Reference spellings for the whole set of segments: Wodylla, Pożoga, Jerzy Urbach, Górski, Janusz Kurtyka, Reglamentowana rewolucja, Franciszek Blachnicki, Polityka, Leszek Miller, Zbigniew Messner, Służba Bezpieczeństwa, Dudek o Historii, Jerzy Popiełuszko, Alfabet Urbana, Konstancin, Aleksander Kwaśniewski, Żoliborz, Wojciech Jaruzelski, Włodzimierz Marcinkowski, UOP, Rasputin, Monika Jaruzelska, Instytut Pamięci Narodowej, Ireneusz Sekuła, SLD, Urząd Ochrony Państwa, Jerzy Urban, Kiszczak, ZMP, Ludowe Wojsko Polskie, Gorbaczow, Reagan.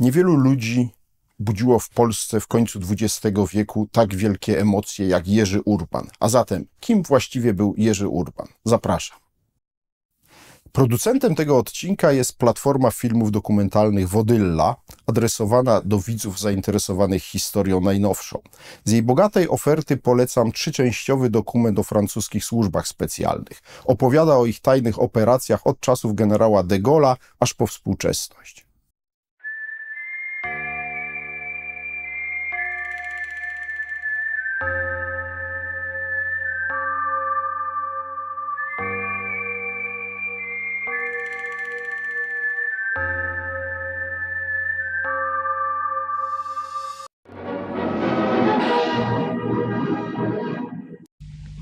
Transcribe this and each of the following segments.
Niewielu ludzi budziło w Polsce w końcu XX wieku tak wielkie emocje jak Jerzy Urban. A zatem, kim właściwie był Jerzy Urban? Zapraszam. Producentem tego odcinka jest platforma filmów dokumentalnych Wodylla, adresowana do widzów zainteresowanych historią najnowszą. Z jej bogatej oferty polecam trzyczęściowy dokument o francuskich służbach specjalnych. Opowiada o ich tajnych operacjach od czasów generała de Gaulle'a aż po współczesność.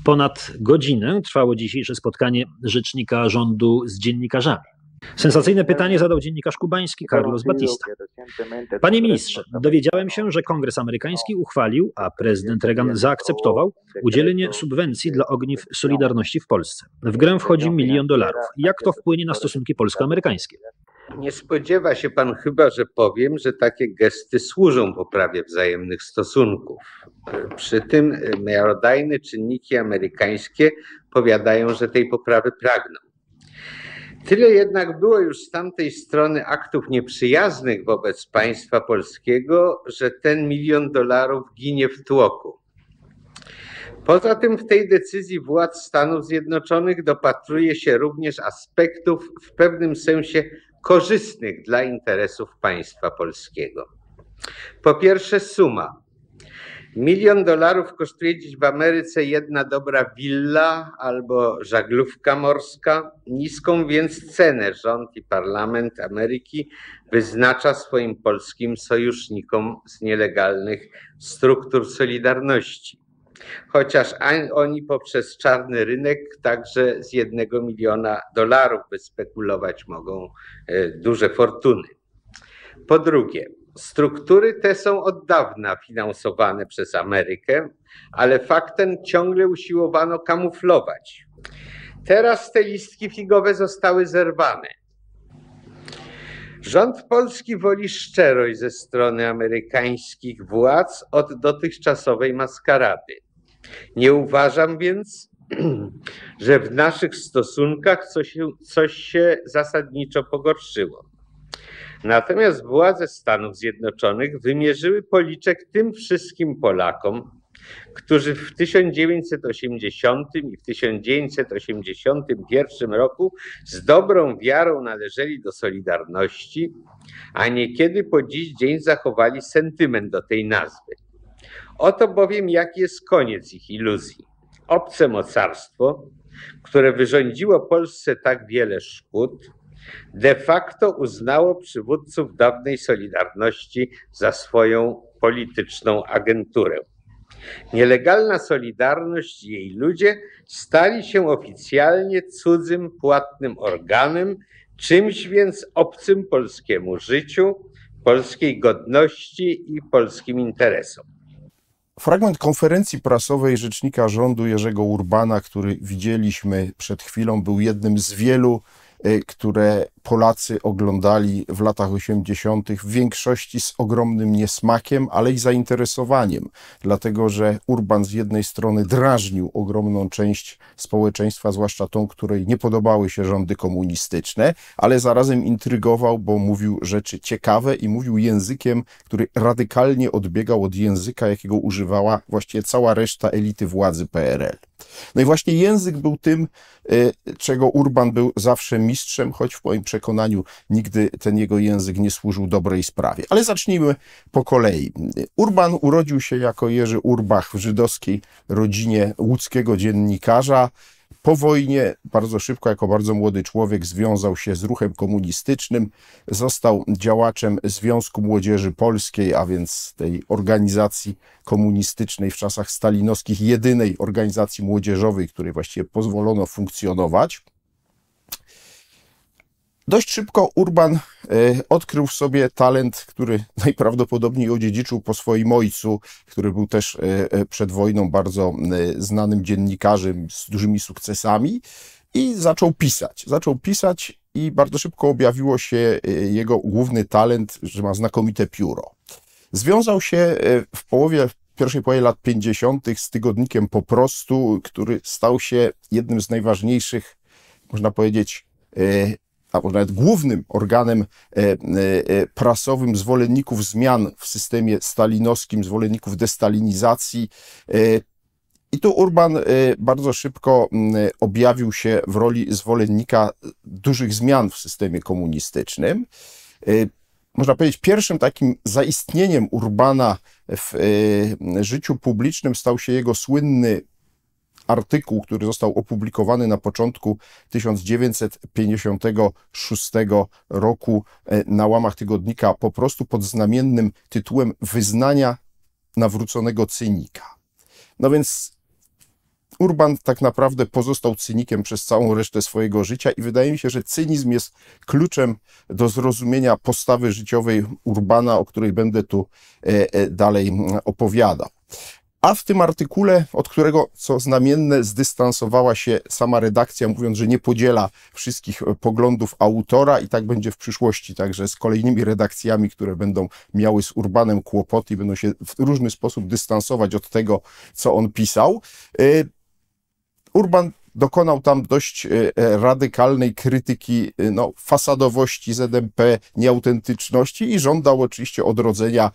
Ponad godzinę trwało dzisiejsze spotkanie rzecznika rządu z dziennikarzami. Sensacyjne pytanie zadał dziennikarz kubański Carlos Batista. Panie ministrze, dowiedziałem się, że Kongres amerykański uchwalił, a prezydent Reagan zaakceptował udzielenie subwencji dla ogniw Solidarności w Polsce. W grę wchodzi $1 milion. Jak to wpłynie na stosunki polsko-amerykańskie? Nie spodziewa się pan chyba, że powiem, że takie gesty służą poprawie wzajemnych stosunków. Przy tym miarodajne czynniki amerykańskie powiadają, że tej poprawy pragną. Tyle jednak było już z tamtej strony aktów nieprzyjaznych wobec państwa polskiego, że ten $1 milion ginie w tłoku. Poza tym w tej decyzji władz Stanów Zjednoczonych dopatruje się również aspektów w pewnym sensie korzystnych dla interesów państwa polskiego. Po pierwsze suma. $1 milion kosztuje dziś w Ameryce jedna dobra willa albo żaglówka morska. Niską więc cenę rząd i parlament Ameryki wyznacza swoim polskim sojusznikom z nielegalnych struktur Solidarności. Chociaż oni poprzez czarny rynek także z $1 miliona wyspekulować mogą duże fortuny. Po drugie, struktury te są od dawna finansowane przez Amerykę, ale fakt ten ciągle usiłowano kamuflować. Teraz te listki figowe zostały zerwane. Rząd polski woli szczerość ze strony amerykańskich władz od dotychczasowej maskarady. Nie uważam więc, że w naszych stosunkach coś się zasadniczo pogorszyło. Natomiast władze Stanów Zjednoczonych wymierzyły policzek tym wszystkim Polakom, którzy w 1980 i w 1981 roku z dobrą wiarą należeli do Solidarności, a niekiedy po dziś dzień zachowali sentyment do tej nazwy. Oto bowiem jaki jest koniec ich iluzji. Obce mocarstwo, które wyrządziło Polsce tak wiele szkód, de facto uznało przywódców dawnej Solidarności za swoją polityczną agenturę. Nielegalna Solidarność i jej ludzie stali się oficjalnie cudzym, płatnym organem, czymś więc obcym polskiemu życiu, polskiej godności i polskim interesom. Fragment konferencji prasowej rzecznika rządu Jerzego Urbana, który widzieliśmy przed chwilą, był jednym z wielu, które Polacy oglądali w latach 80. w większości z ogromnym niesmakiem, ale i zainteresowaniem, dlatego że Urban z jednej strony drażnił ogromną część społeczeństwa, zwłaszcza tą, której nie podobały się rządy komunistyczne, ale zarazem intrygował, bo mówił rzeczy ciekawe i mówił językiem, który radykalnie odbiegał od języka, jakiego używała właściwie cała reszta elity władzy PRL. No i właśnie język był tym, czego Urban był zawsze mistrzem, choć w moim przekonaniu nigdy ten jego język nie służył dobrej sprawie. Ale zacznijmy po kolei. Urban urodził się jako Jerzy Urbach w żydowskiej rodzinie łódzkiego dziennikarza. Po wojnie bardzo szybko, jako bardzo młody człowiek, związał się z ruchem komunistycznym, został działaczem Związku Młodzieży Polskiej, a więc tej organizacji komunistycznej w czasach stalinowskich, jedynej organizacji młodzieżowej, której właściwie pozwolono funkcjonować. Dość szybko Urban odkrył w sobie talent, który najprawdopodobniej odziedziczył po swoim ojcu, który był też przed wojną bardzo znanym dziennikarzem z dużymi sukcesami. I zaczął pisać. I bardzo szybko objawiło się jego główny talent, że ma znakomite pióro. Związał się w pierwszej połowie lat 50. z tygodnikiem Po prostu, który stał się jednym z najważniejszych, można powiedzieć, a może nawet głównym organem prasowym zwolenników zmian w systemie stalinowskim, zwolenników destalinizacji. I tu Urban bardzo szybko objawił się w roli zwolennika dużych zmian w systemie komunistycznym. Można powiedzieć, pierwszym takim zaistnieniem Urbana w życiu publicznym stał się jego słynny artykuł, który został opublikowany na początku 1956 roku na łamach tygodnika Po prostu pod znamiennym tytułem Wyznania nawróconego cynika. No więc Urban tak naprawdę pozostał cynikiem przez całą resztę swojego życia i wydaje mi się, że cynizm jest kluczem do zrozumienia postawy życiowej Urbana, o której będę tu dalej opowiadał. A w tym artykule, od którego, co znamienne, zdystansowała się sama redakcja, mówiąc, że nie podziela wszystkich poglądów autora i tak będzie w przyszłości, także z kolejnymi redakcjami, które będą miały z Urbanem kłopoty i będą się w różny sposób dystansować od tego, co on pisał. Urban dokonał tam dość radykalnej krytyki fasadowości ZMP, nieautentyczności i żądał oczywiście odrodzenia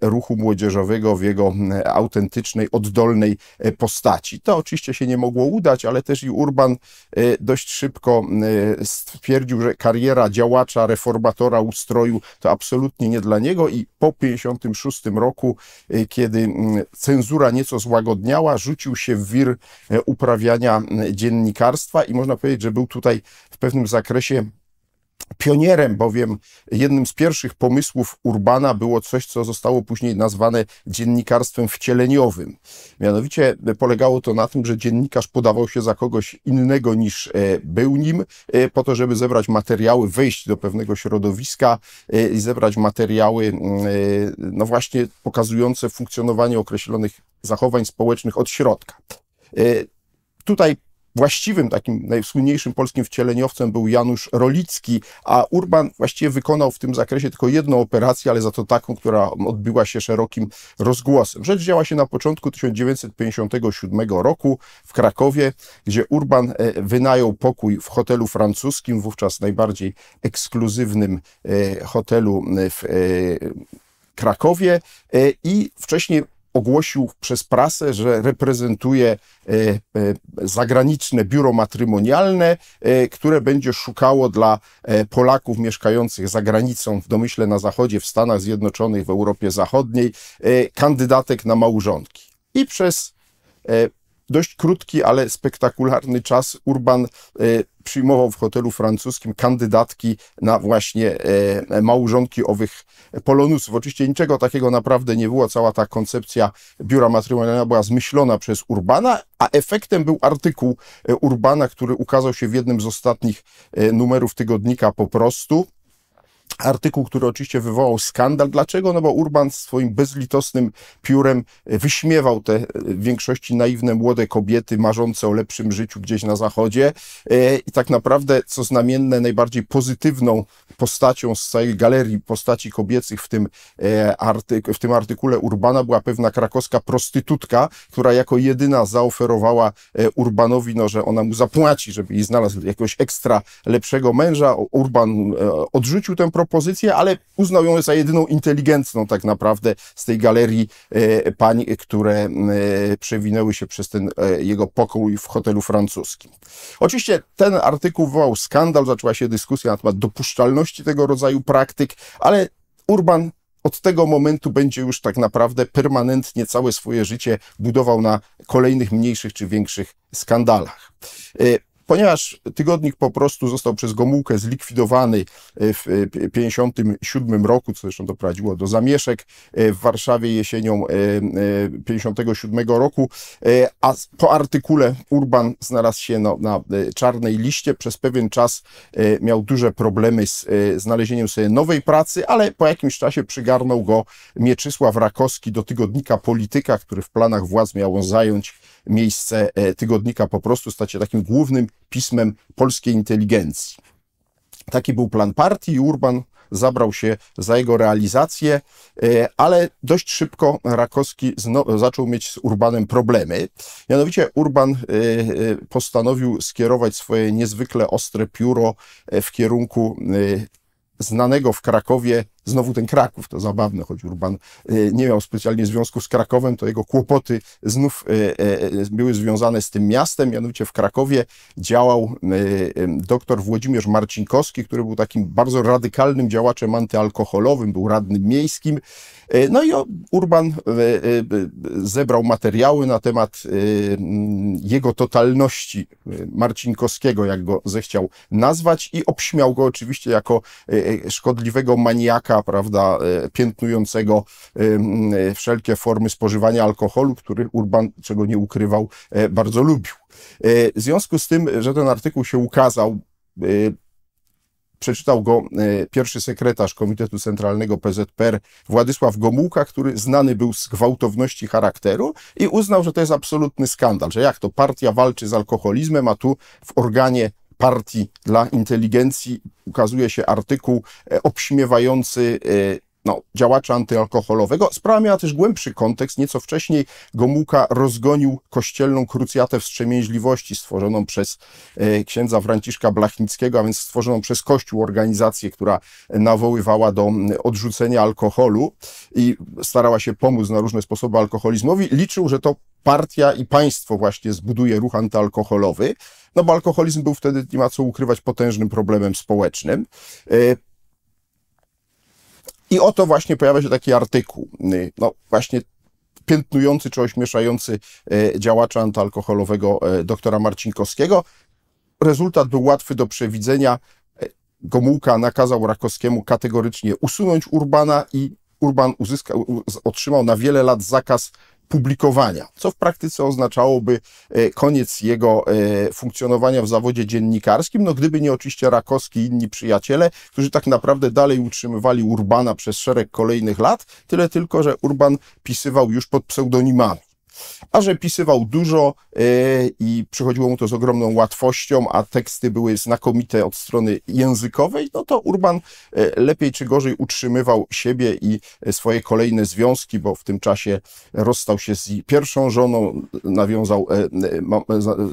ruchu młodzieżowego w jego autentycznej, oddolnej postaci. To oczywiście się nie mogło udać, ale też i Urban dość szybko stwierdził, że kariera działacza, reformatora ustroju to absolutnie nie dla niego i po 1956 roku, kiedy cenzura nieco złagodniała, rzucił się w wir uprawiania dziennikarstwa i można powiedzieć, że był tutaj w pewnym zakresie pionierem, bowiem jednym z pierwszych pomysłów Urbana było coś, co zostało później nazwane dziennikarstwem wcieleniowym. Mianowicie polegało to na tym, że dziennikarz podawał się za kogoś innego niż był nim, po to, żeby zebrać materiały, wejść do pewnego środowiska i zebrać materiały, no właśnie pokazujące funkcjonowanie określonych zachowań społecznych od środka. Tutaj właściwym, takim najsłynniejszym polskim wcieleniowcem był Janusz Rolicki, a Urban właściwie wykonał w tym zakresie tylko jedną operację, ale za to taką, która odbyła się szerokim rozgłosem. Rzecz działa się na początku 1957 roku w Krakowie, gdzie Urban wynajął pokój w hotelu francuskim, wówczas najbardziej ekskluzywnym hotelu w Krakowie i wcześniej ogłosił przez prasę, że reprezentuje zagraniczne biuro matrymonialne, które będzie szukało dla Polaków mieszkających za granicą, w domyśle na Zachodzie, w Stanach Zjednoczonych, w Europie Zachodniej, kandydatek na małżonki. I przez dość krótki, ale spektakularny czas Urban przyjmował w hotelu francuskim kandydatki na właśnie małżonki owych polonusów. Oczywiście niczego takiego naprawdę nie było. Cała ta koncepcja biura matrymonialnego była zmyślona przez Urbana, a efektem był artykuł Urbana, który ukazał się w jednym z ostatnich numerów tygodnika Po prostu. Artykuł, który oczywiście wywołał skandal. Dlaczego? No bo Urban swoim bezlitosnym piórem wyśmiewał te w większości naiwne młode kobiety marzące o lepszym życiu gdzieś na Zachodzie i tak naprawdę, co znamienne, najbardziej pozytywną postacią z całej galerii postaci kobiecych w tym artykule Urbana była pewna krakowska prostytutka, która jako jedyna zaoferowała Urbanowi, no, że ona mu zapłaci, żeby jej znalazł jakiegoś ekstra lepszego męża. Urban odrzucił tę propozycję, ale uznał ją za jedyną inteligentną tak naprawdę z tej galerii pań, które przewinęły się przez ten jego pokój w hotelu francuskim. Oczywiście ten artykuł wywołał skandal, zaczęła się dyskusja na temat dopuszczalności tego rodzaju praktyk, ale Urban od tego momentu będzie już tak naprawdę permanentnie całe swoje życie budował na kolejnych mniejszych czy większych skandalach. Ponieważ tygodnik Po prostu został przez Gomułkę zlikwidowany w 1957 roku, co zresztą doprowadziło do zamieszek w Warszawie jesienią 1957 roku, a po artykule Urban znalazł się na czarnej liście. Przez pewien czas miał duże problemy z znalezieniem sobie nowej pracy, ale po jakimś czasie przygarnął go Mieczysław Rakowski do tygodnika Polityka, który w planach władz miał zająć miejsce tygodnika Po prostu, stać się takim głównym pismem polskiej inteligencji. Taki był plan partii i Urban zabrał się za jego realizację, ale dość szybko Rakowski zaczął mieć z Urbanem problemy. Mianowicie Urban postanowił skierować swoje niezwykle ostre pióro w kierunku znanego w Krakowie, znowu ten Kraków, to zabawne, choć Urban nie miał specjalnie związków z Krakowem, to jego kłopoty znów były związane z tym miastem, mianowicie w Krakowie działał dr Włodzimierz Marcinkowski, który był takim bardzo radykalnym działaczem antyalkoholowym, był radnym miejskim. No i Urban zebrał materiały na temat jego totalności, Marcinkowskiego, jak go zechciał nazwać, i obśmiał go oczywiście jako szkodliwego maniaka, prawda, piętnującego wszelkie formy spożywania alkoholu, który Urban, czego nie ukrywał, bardzo lubił. W związku z tym, że ten artykuł się ukazał, przeczytał go pierwszy sekretarz Komitetu Centralnego PZPR Władysław Gomułka, który znany był z gwałtowności charakteru i uznał, że to jest absolutny skandal, że jak to partia walczy z alkoholizmem, a tu w organie partii dla inteligencji ukazuje się artykuł obśmiewający działacza antyalkoholowego. Sprawa miała też głębszy kontekst. Nieco wcześniej Gomułka rozgonił kościelną krucjatę wstrzemięźliwości stworzoną przez księdza Franciszka Blachnickiego, a więc stworzoną przez Kościół organizację, która nawoływała do odrzucenia alkoholu i starała się pomóc na różne sposoby alkoholizmowi. Liczył, że to partia i państwo właśnie zbuduje ruch antyalkoholowy, no bo alkoholizm był wtedy, nie ma co ukrywać, potężnym problemem społecznym. I oto właśnie pojawia się taki artykuł, no właśnie piętnujący czy ośmieszający działacza antyalkoholowego doktora Marcinkowskiego. Rezultat był łatwy do przewidzenia. Gomułka nakazał Rakowskiemu kategorycznie usunąć Urbana i Urban otrzymał na wiele lat zakaz publikowania, co w praktyce oznaczałoby koniec jego funkcjonowania w zawodzie dziennikarskim, no gdyby nie oczywiście Rakowski i inni przyjaciele, którzy tak naprawdę dalej utrzymywali Urbana przez szereg kolejnych lat, tyle tylko, że Urban pisywał już pod pseudonimami. A że pisywał dużo i przychodziło mu to z ogromną łatwością, a teksty były znakomite od strony językowej, no to Urban lepiej czy gorzej utrzymywał siebie i swoje kolejne związki, bo w tym czasie rozstał się z pierwszą żoną, nawiązał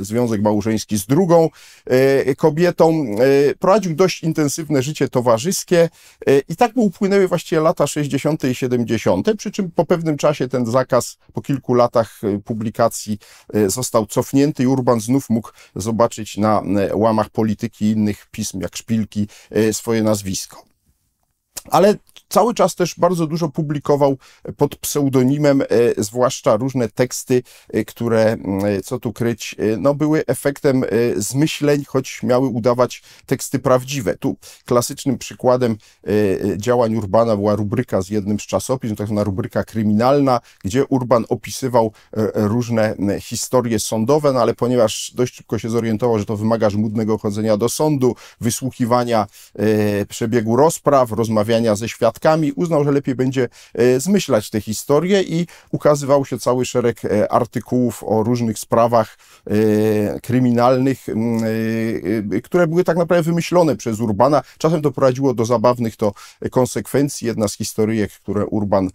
związek małżeński z drugą kobietą, prowadził dość intensywne życie towarzyskie i tak mu upłynęły właściwie lata 60. i 70., przy czym po pewnym czasie ten zakaz, po kilku latach publikacji, został cofnięty i Urban znów mógł zobaczyć na łamach Polityki i innych pism, jak Szpilki, swoje nazwisko. Ale cały czas też bardzo dużo publikował pod pseudonimem, zwłaszcza różne teksty, które, co tu kryć, no były efektem zmyśleń, choć miały udawać teksty prawdziwe. Tu klasycznym przykładem działań Urbana była rubryka z jednym z czasopism, tak zwana rubryka kryminalna, gdzie Urban opisywał różne historie sądowe, no ale ponieważ dość szybko się zorientował, że to wymaga żmudnego chodzenia do sądu, wysłuchiwania przebiegu rozpraw, rozmawiania ze świadkami, uznał, że lepiej będzie zmyślać te historie i ukazywał się cały szereg artykułów o różnych sprawach kryminalnych, które były tak naprawdę wymyślone przez Urbana. Czasem to prowadziło do zabawnych to konsekwencji. Jedna z historyjek, które Urban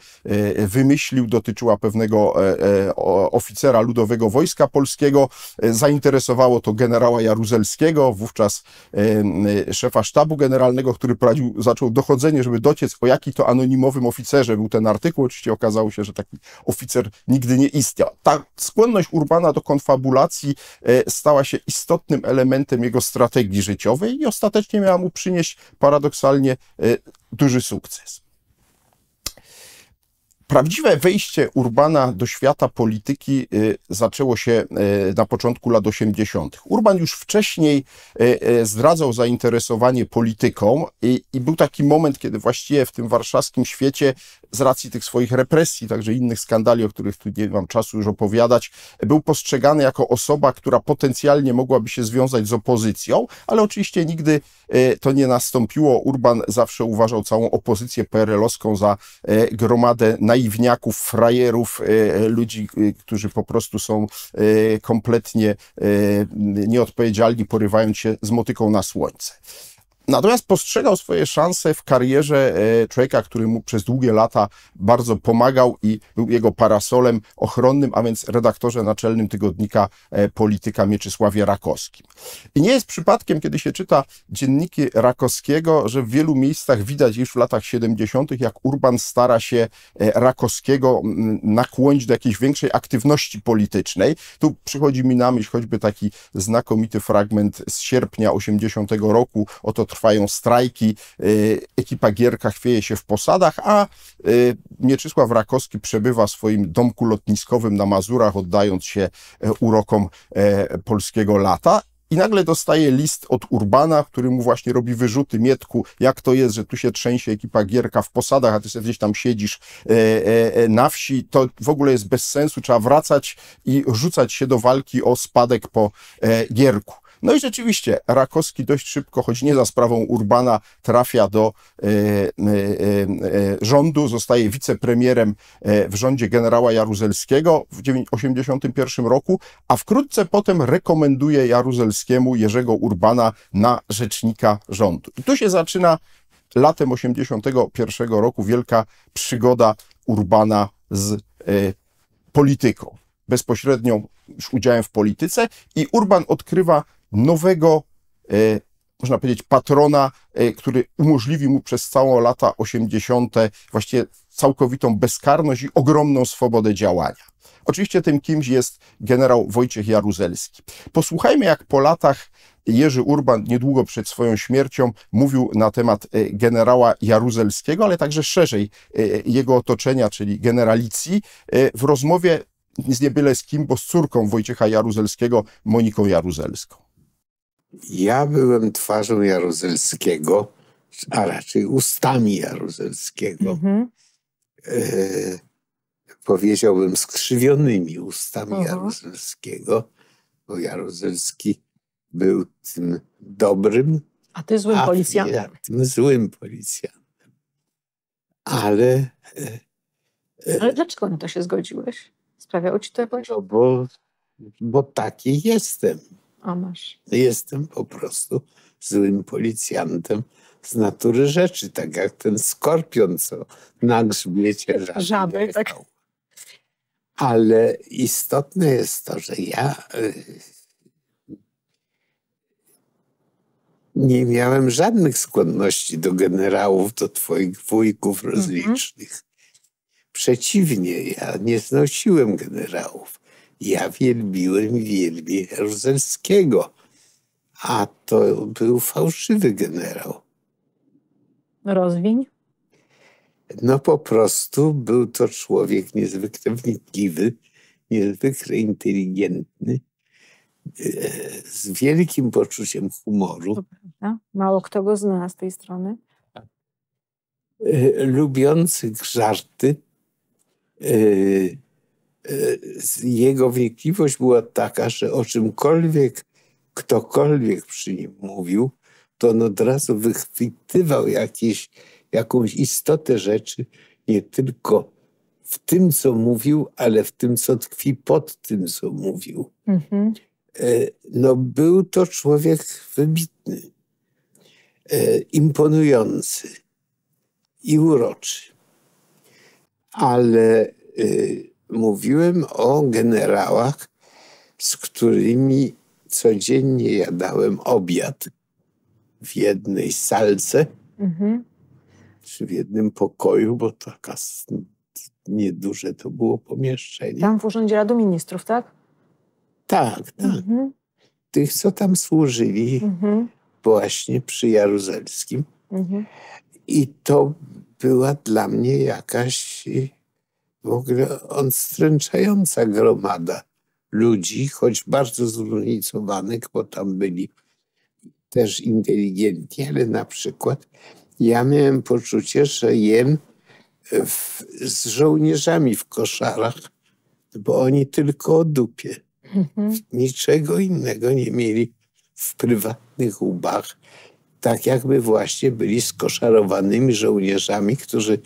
wymyślił, dotyczyła pewnego oficera Ludowego Wojska Polskiego. Zainteresowało to generała Jaruzelskiego, wówczas szefa sztabu generalnego, który zaczął dochodzenie, żeby dociec, o jaki to anonimowym oficerze był ten artykuł. Oczywiście okazało się, że taki oficer nigdy nie istniał. Ta skłonność Urbana do konfabulacji stała się istotnym elementem jego strategii życiowej i ostatecznie miała mu przynieść paradoksalnie duży sukces. Prawdziwe wejście Urbana do świata polityki zaczęło się na początku lat 80. Urban już wcześniej zdradzał zainteresowanie polityką i był taki moment, kiedy właściwie w tym warszawskim świecie, z racji tych swoich represji, także innych skandali, o których tu nie mam czasu już opowiadać, był postrzegany jako osoba, która potencjalnie mogłaby się związać z opozycją, ale oczywiście nigdy to nie nastąpiło. Urban zawsze uważał całą opozycję PRL-owską za gromadę najlepszych naiwniaków, frajerów, ludzi, którzy po prostu są kompletnie nieodpowiedzialni, porywając się z motyką na słońce. Natomiast postrzegał swoje szanse w karierze człowieka, który mu przez długie lata bardzo pomagał i był jego parasolem ochronnym, a więc redaktorze naczelnym tygodnika Polityka Mieczysławie Rakowskim. I nie jest przypadkiem, kiedy się czyta dzienniki Rakowskiego, że w wielu miejscach widać już w latach 70., jak Urban stara się Rakowskiego nakłonić do jakiejś większej aktywności politycznej. Tu przychodzi mi na myśl choćby taki znakomity fragment z sierpnia 80. roku, oto trwają strajki, ekipa Gierka chwieje się w posadach, a Mieczysław Rakowski przebywa w swoim domku lotniskowym na Mazurach, oddając się urokom polskiego lata. I nagle dostaje list od Urbana, który mu właśnie robi wyrzuty: Mietku, jak to jest, że tu się trzęsie ekipa Gierka w posadach, a ty sobie gdzieś tam siedzisz na wsi, to w ogóle jest bez sensu, trzeba wracać i rzucać się do walki o spadek po Gierku. No i rzeczywiście Rakowski dość szybko, choć nie za sprawą Urbana, trafia do rządu, zostaje wicepremierem w rządzie generała Jaruzelskiego w 1981 roku, a wkrótce potem rekomenduje Jaruzelskiemu Jerzego Urbana na rzecznika rządu. I tu się zaczyna latem 1981 roku wielka przygoda Urbana z polityką, bezpośrednią już udziałem w polityce, i Urban odkrywa nowego, można powiedzieć, patrona, który umożliwi mu przez całe lata 80. właściwie całkowitą bezkarność i ogromną swobodę działania. Oczywiście tym kimś jest generał Wojciech Jaruzelski. Posłuchajmy, jak po latach Jerzy Urban, niedługo przed swoją śmiercią, mówił na temat generała Jaruzelskiego, ale także szerzej jego otoczenia, czyli generalicji, w rozmowie z nie byle z kim, bo z córką Wojciecha Jaruzelskiego, Moniką Jaruzelską. Ja byłem twarzą Jaruzelskiego, a raczej ustami Jaruzelskiego. Powiedziałbym skrzywionymi ustami Jaruzelskiego, bo Jaruzelski był tym dobrym, a ty złym policjantem. Tym złym policjantem. Ale dlaczego na to się zgodziłeś? Sprawiało ci to jakoś? No bo taki jestem. A masz. Jestem po prostu złym policjantem z natury rzeczy, tak jak ten skorpion, co na grzbiecie żaby. Tak. Ale istotne jest to, że ja nie miałem żadnych skłonności do generałów, do twoich wujków rozlicznych. Przeciwnie, ja nie znosiłem generałów. Ja wielbiłem i wielbię Jaruzelskiego. A to był fałszywy generał. Rozwiń? No po prostu był to człowiek niezwykle wnikliwy, niezwykle inteligentny, z wielkim poczuciem humoru. To prawda. Mało kto go zna z tej strony. Lubiący żarty. Jego wnikliwość była taka, że o czymkolwiek ktokolwiek przy nim mówił, to on od razu wychwytywał jakąś istotę rzeczy, nie tylko w tym, co mówił, ale w tym, co tkwi pod tym, co mówił. No był to człowiek wybitny, imponujący i uroczy. Ale mówiłem o generałach, z którymi codziennie jadałem obiad w jednej salce, czy w jednym pokoju, bo taka nieduże to było pomieszczenie. Tam w Urzędzie Rady Ministrów, tak? Tak, tak. Tych, co tam służyli właśnie przy Jaruzelskim. I to była dla mnie jakaś w ogóle odstręczająca gromada ludzi, choć bardzo zróżnicowanych, bo tam byli też inteligentni, ale na przykład ja miałem poczucie, że jem z żołnierzami w koszarach, bo oni tylko o dupie. Niczego innego nie mieli w prywatnych łbach. Tak jakby właśnie byli skoszarowanymi żołnierzami, którzy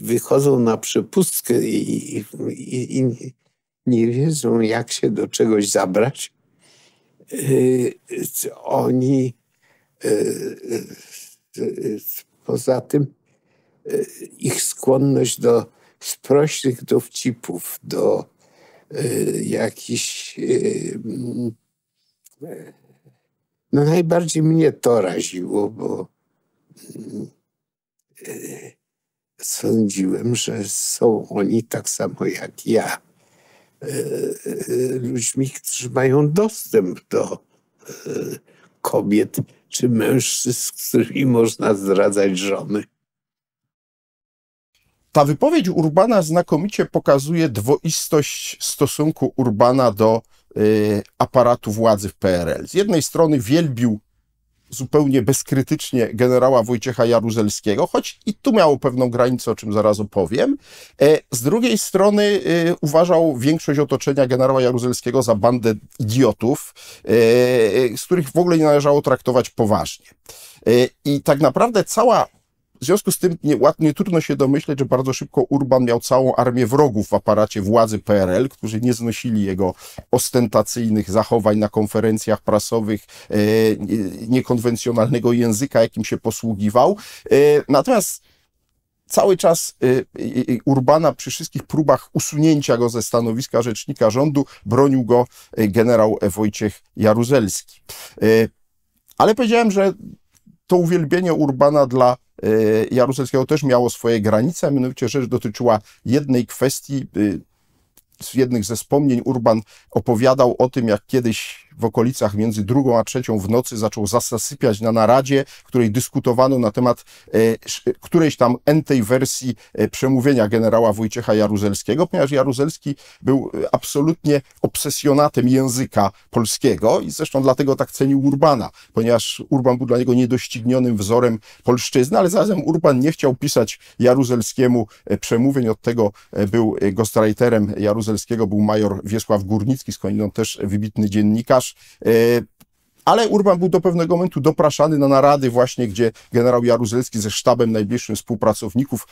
wychodzą na przepustkę i nie wiedzą, jak się do czegoś zabrać. Oni poza tym ich skłonność do sprośnych dowcipów, do jakichś... No najbardziej mnie to raziło, bo sądziłem, że są oni tak samo jak ja ludźmi, którzy mają dostęp do kobiet czy mężczyzn, z którymi można zdradzać żony. Ta wypowiedź Urbana znakomicie pokazuje dwoistość stosunku Urbana do aparatu władzy w PRL. Z jednej strony wielbił zupełnie bezkrytycznie generała Wojciecha Jaruzelskiego, choć i tu miało pewną granicę, o czym zaraz opowiem. Z drugiej strony uważał większość otoczenia generała Jaruzelskiego za bandę idiotów, z których w ogóle nie należało traktować poważnie. I tak naprawdę cała... W związku z tym nie trudno się domyśleć, że bardzo szybko Urban miał całą armię wrogów w aparacie władzy PRL, którzy nie znosili jego ostentacyjnych zachowań na konferencjach prasowych, niekonwencjonalnego języka, jakim się posługiwał. Natomiast cały czas Urbana przy wszystkich próbach usunięcia go ze stanowiska rzecznika rządu bronił go generał Wojciech Jaruzelski. Ale powiedziałem, że to uwielbienie Urbana dla Jaruzelskiego też miało swoje granice, a mianowicie rzecz dotyczyła jednej kwestii. Z jednych ze wspomnień Urban opowiadał o tym, jak kiedyś w okolicach między 2 a 3 w nocy zaczął zasypiać na naradzie, w której dyskutowano na temat którejś tam entej wersji przemówienia generała Wojciecha Jaruzelskiego, ponieważ Jaruzelski był absolutnie obsesjonatem języka polskiego i zresztą dlatego tak cenił Urbana, ponieważ Urban był dla niego niedoścignionym wzorem polszczyzny, ale zarazem Urban nie chciał pisać Jaruzelskiemu przemówień, od tego był ghostwriterem Jaruzelskiego, był major Wiesław Górnicki, skądinąd też wybitny dziennikarz. Ale Urban był do pewnego momentu dopraszany na narady właśnie, gdzie generał Jaruzelski ze sztabem najbliższym współpracowników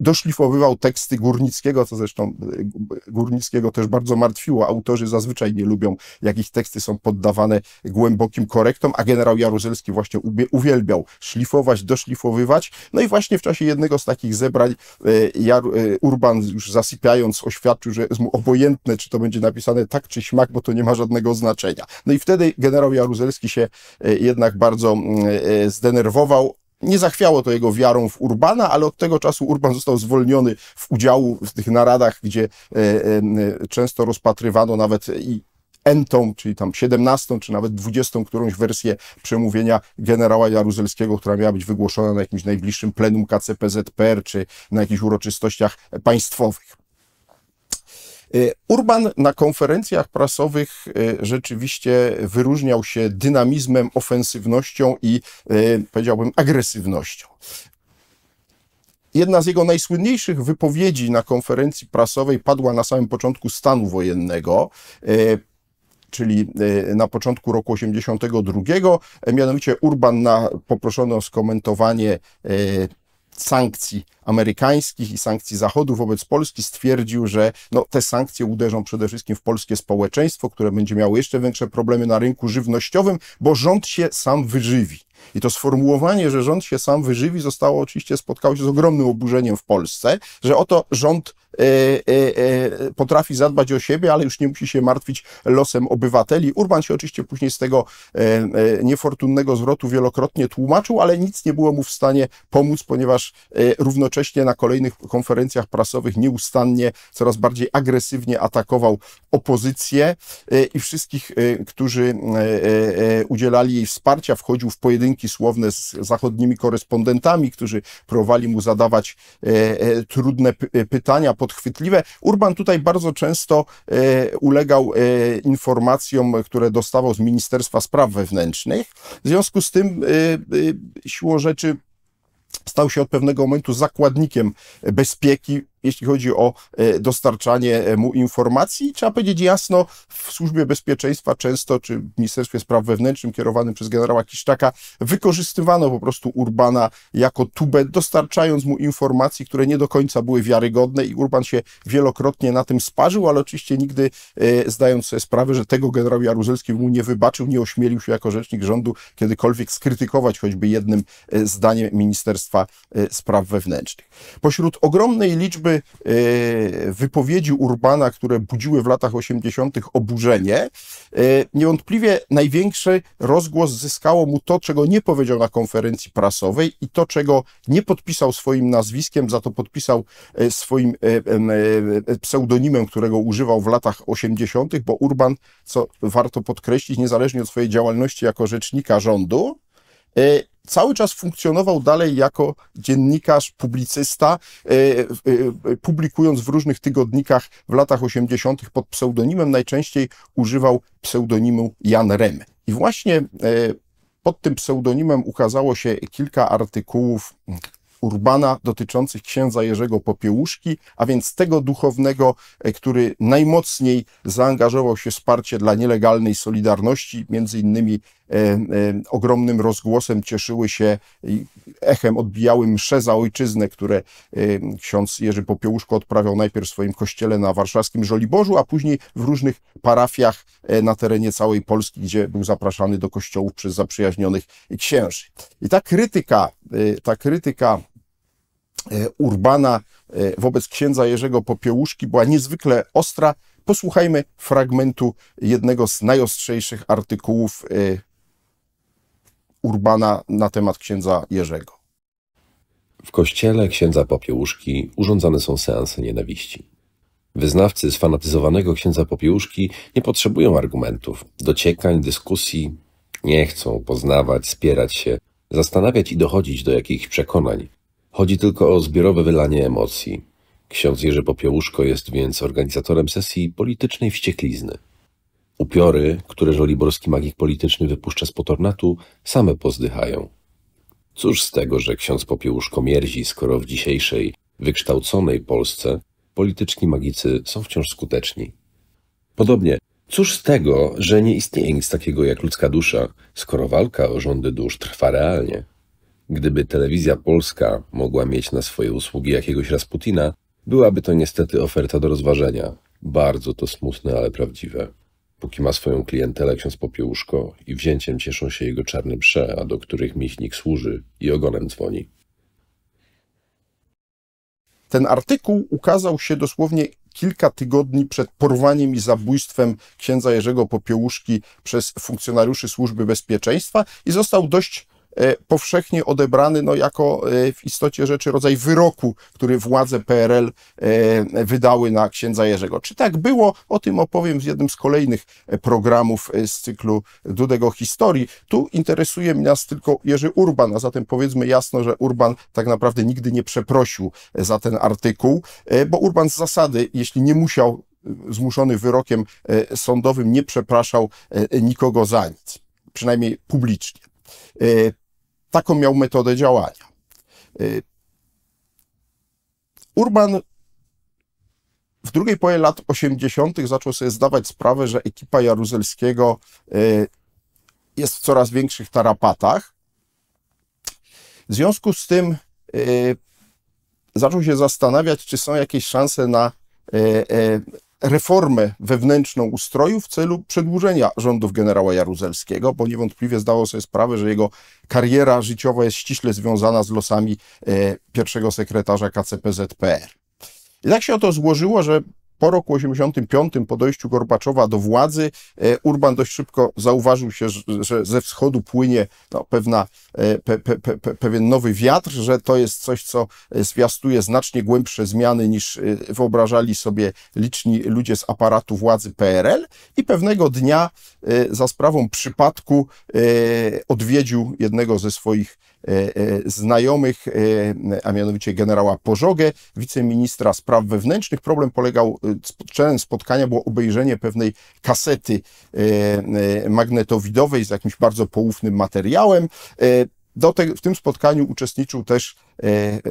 doszlifowywał teksty Górnickiego, co zresztą Górnickiego też bardzo martwiło. Autorzy zazwyczaj nie lubią, jak ich teksty są poddawane głębokim korektom, a generał Jaruzelski właśnie uwielbiał szlifować, doszlifowywać. No i właśnie w czasie jednego z takich zebrań Urban, już zasypiając, oświadczył, że jest mu obojętne, czy to będzie napisane tak czy śmak, bo to nie ma żadnego znaczenia. No i wtedy generał Jaruzelski się jednak bardzo zdenerwował. Nie zachwiało to jego wiarą w Urbana, ale od tego czasu Urban został zwolniony z udziału w tych naradach, gdzie często rozpatrywano nawet i entą, czyli tam 17, czy nawet 20 którąś wersję przemówienia generała Jaruzelskiego, która miała być wygłoszona na jakimś najbliższym plenum KCPZPR, czy na jakichś uroczystościach państwowych. Urban na konferencjach prasowych rzeczywiście wyróżniał się dynamizmem, ofensywnością i, powiedziałbym, agresywnością. Jedna z jego najsłynniejszych wypowiedzi na konferencji prasowej padła na samym początku stanu wojennego, czyli na początku roku 1982. Mianowicie Urban poproszono o skomentowanie sankcji amerykańskich i sankcji Zachodu wobec Polski stwierdził, że no, te sankcje uderzą przede wszystkim w polskie społeczeństwo, które będzie miało jeszcze większe problemy na rynku żywnościowym, bo rząd się sam wyżywi. I to sformułowanie, że rząd się sam wyżywi, zostało oczywiście, spotkało się z ogromnym oburzeniem w Polsce, że oto rząd potrafi zadbać o siebie, ale już nie musi się martwić losem obywateli. Urban się oczywiście później z tego niefortunnego zwrotu wielokrotnie tłumaczył, ale nic nie było mu w stanie pomóc, ponieważ równocześnie na kolejnych konferencjach prasowych nieustannie, coraz bardziej agresywnie atakował opozycję i wszystkich, którzy udzielali jej wsparcia, wchodził w pojedynki słowne z zachodnimi korespondentami, którzy próbowali mu zadawać trudne pytania, podchwytliwe. Urban tutaj bardzo często ulegał informacjom, które dostawał z Ministerstwa Spraw Wewnętrznych. W związku z tym siłą rzeczy stał się od pewnego momentu zakładnikiem bezpieki jeśli chodzi o dostarczanie mu informacji. Trzeba powiedzieć jasno, w Służbie Bezpieczeństwa często, czy w Ministerstwie Spraw Wewnętrznych kierowanym przez generała Kiszczaka, wykorzystywano po prostu Urbana jako tubę, dostarczając mu informacji, które nie do końca były wiarygodne i Urban się wielokrotnie na tym sparzył, ale oczywiście nigdy zdając sobie sprawę, że tego generał Jaruzelski mu nie wybaczył, nie ośmielił się jako rzecznik rządu kiedykolwiek skrytykować choćby jednym zdaniem Ministerstwa Spraw Wewnętrznych. Pośród ogromnej liczby wypowiedzi Urbana, które budziły w latach 80. oburzenie, niewątpliwie największy rozgłos zyskało mu to, czego nie powiedział na konferencji prasowej i to, czego nie podpisał swoim nazwiskiem, za to podpisał swoim pseudonimem, którego używał w latach 80., bo Urban, co warto podkreślić, niezależnie od swojej działalności jako rzecznika rządu, cały czas funkcjonował dalej jako dziennikarz, publicysta, publikując w różnych tygodnikach w latach 80. pod pseudonimem. Najczęściej używał pseudonimu Jan Rem. I właśnie pod tym pseudonimem ukazało się kilka artykułów Urbana dotyczących księdza Jerzego Popiełuszki, a więc tego duchownego, który najmocniej zaangażował się w wsparcie dla nielegalnej Solidarności. Między innymi ogromnym rozgłosem cieszyły się, echem odbijały msze za ojczyznę, które ksiądz Jerzy Popiełuszko odprawiał najpierw w swoim kościele na warszawskim Żoliborzu, a później w różnych parafiach na terenie całej Polski, gdzie był zapraszany do kościołów przez zaprzyjaźnionych księży. I ta krytyka Urbana wobec księdza Jerzego Popiełuszki była niezwykle ostra. Posłuchajmy fragmentu jednego z najostrzejszych artykułów Urbana na temat księdza Jerzego. W kościele księdza Popiełuszki urządzane są seanse nienawiści. Wyznawcy sfanatyzowanego księdza Popiełuszki nie potrzebują argumentów, dociekań, dyskusji. Nie chcą poznawać, spierać się, zastanawiać i dochodzić do jakichś przekonań. Chodzi tylko o zbiorowe wylanie emocji. Ksiądz Jerzy Popiełuszko jest więc organizatorem sesji politycznej wścieklizny. Upiory, które żoliborski magik polityczny wypuszcza z potornatu, same pozdychają. Cóż z tego, że ksiądz Popiełuszko mierzi, skoro w dzisiejszej, wykształconej Polsce polityczni magicy są wciąż skuteczni. Podobnie, cóż z tego, że nie istnieje nic takiego jak ludzka dusza, skoro walka o rządy dusz trwa realnie. Gdyby Telewizja Polska mogła mieć na swoje usługi jakiegoś Rasputina, byłaby to niestety oferta do rozważenia. Bardzo to smutne, ale prawdziwe. Póki ma swoją klientelę ksiądz Popiełuszko i wzięciem cieszą się jego czarne msze, a do których mięśnik służy i ogonem dzwoni. Ten artykuł ukazał się dosłownie kilka tygodni przed porwaniem i zabójstwem księdza Jerzego Popiełuszki przez funkcjonariuszy Służby Bezpieczeństwa i został dość powszechnie odebrany jako w istocie rzeczy rodzaj wyroku, który władze PRL wydały na księdza Jerzego. Czy tak było? O tym opowiem w jednym z kolejnych programów z cyklu Dudego Historii. Tu interesuje nas tylko Jerzy Urban, a zatem powiedzmy jasno, że Urban tak naprawdę nigdy nie przeprosił za ten artykuł, bo Urban z zasady, jeśli nie musiał, zmuszony wyrokiem sądowym, nie przepraszał nikogo za nic, przynajmniej publicznie. Taką miał metodę działania. Urban w drugiej połowie lat 80. zaczął sobie zdawać sprawę, że ekipa Jaruzelskiego jest w coraz większych tarapatach. W związku z tym zaczął się zastanawiać, czy są jakieś szanse na reformę wewnętrzną ustroju w celu przedłużenia rządów generała Jaruzelskiego, bo niewątpliwie zdało sobie sprawę, że jego kariera życiowa jest ściśle związana z losami pierwszego sekretarza KCPZPR. I tak się oto złożyło, że po roku 85, po dojściu Gorbaczowa do władzy, Urban dość szybko zauważył się, że ze wschodu płynie pewien nowy wiatr, że to jest coś, co zwiastuje znacznie głębsze zmiany niż wyobrażali sobie liczni ludzie z aparatu władzy PRL i pewnego dnia za sprawą przypadku odwiedził jednego ze swoich znajomych, a mianowicie generała Pożogę, wiceministra spraw wewnętrznych. Problem polegał, celem spotkania było obejrzenie pewnej kasety magnetowidowej z jakimś bardzo poufnym materiałem. W tym spotkaniu uczestniczył też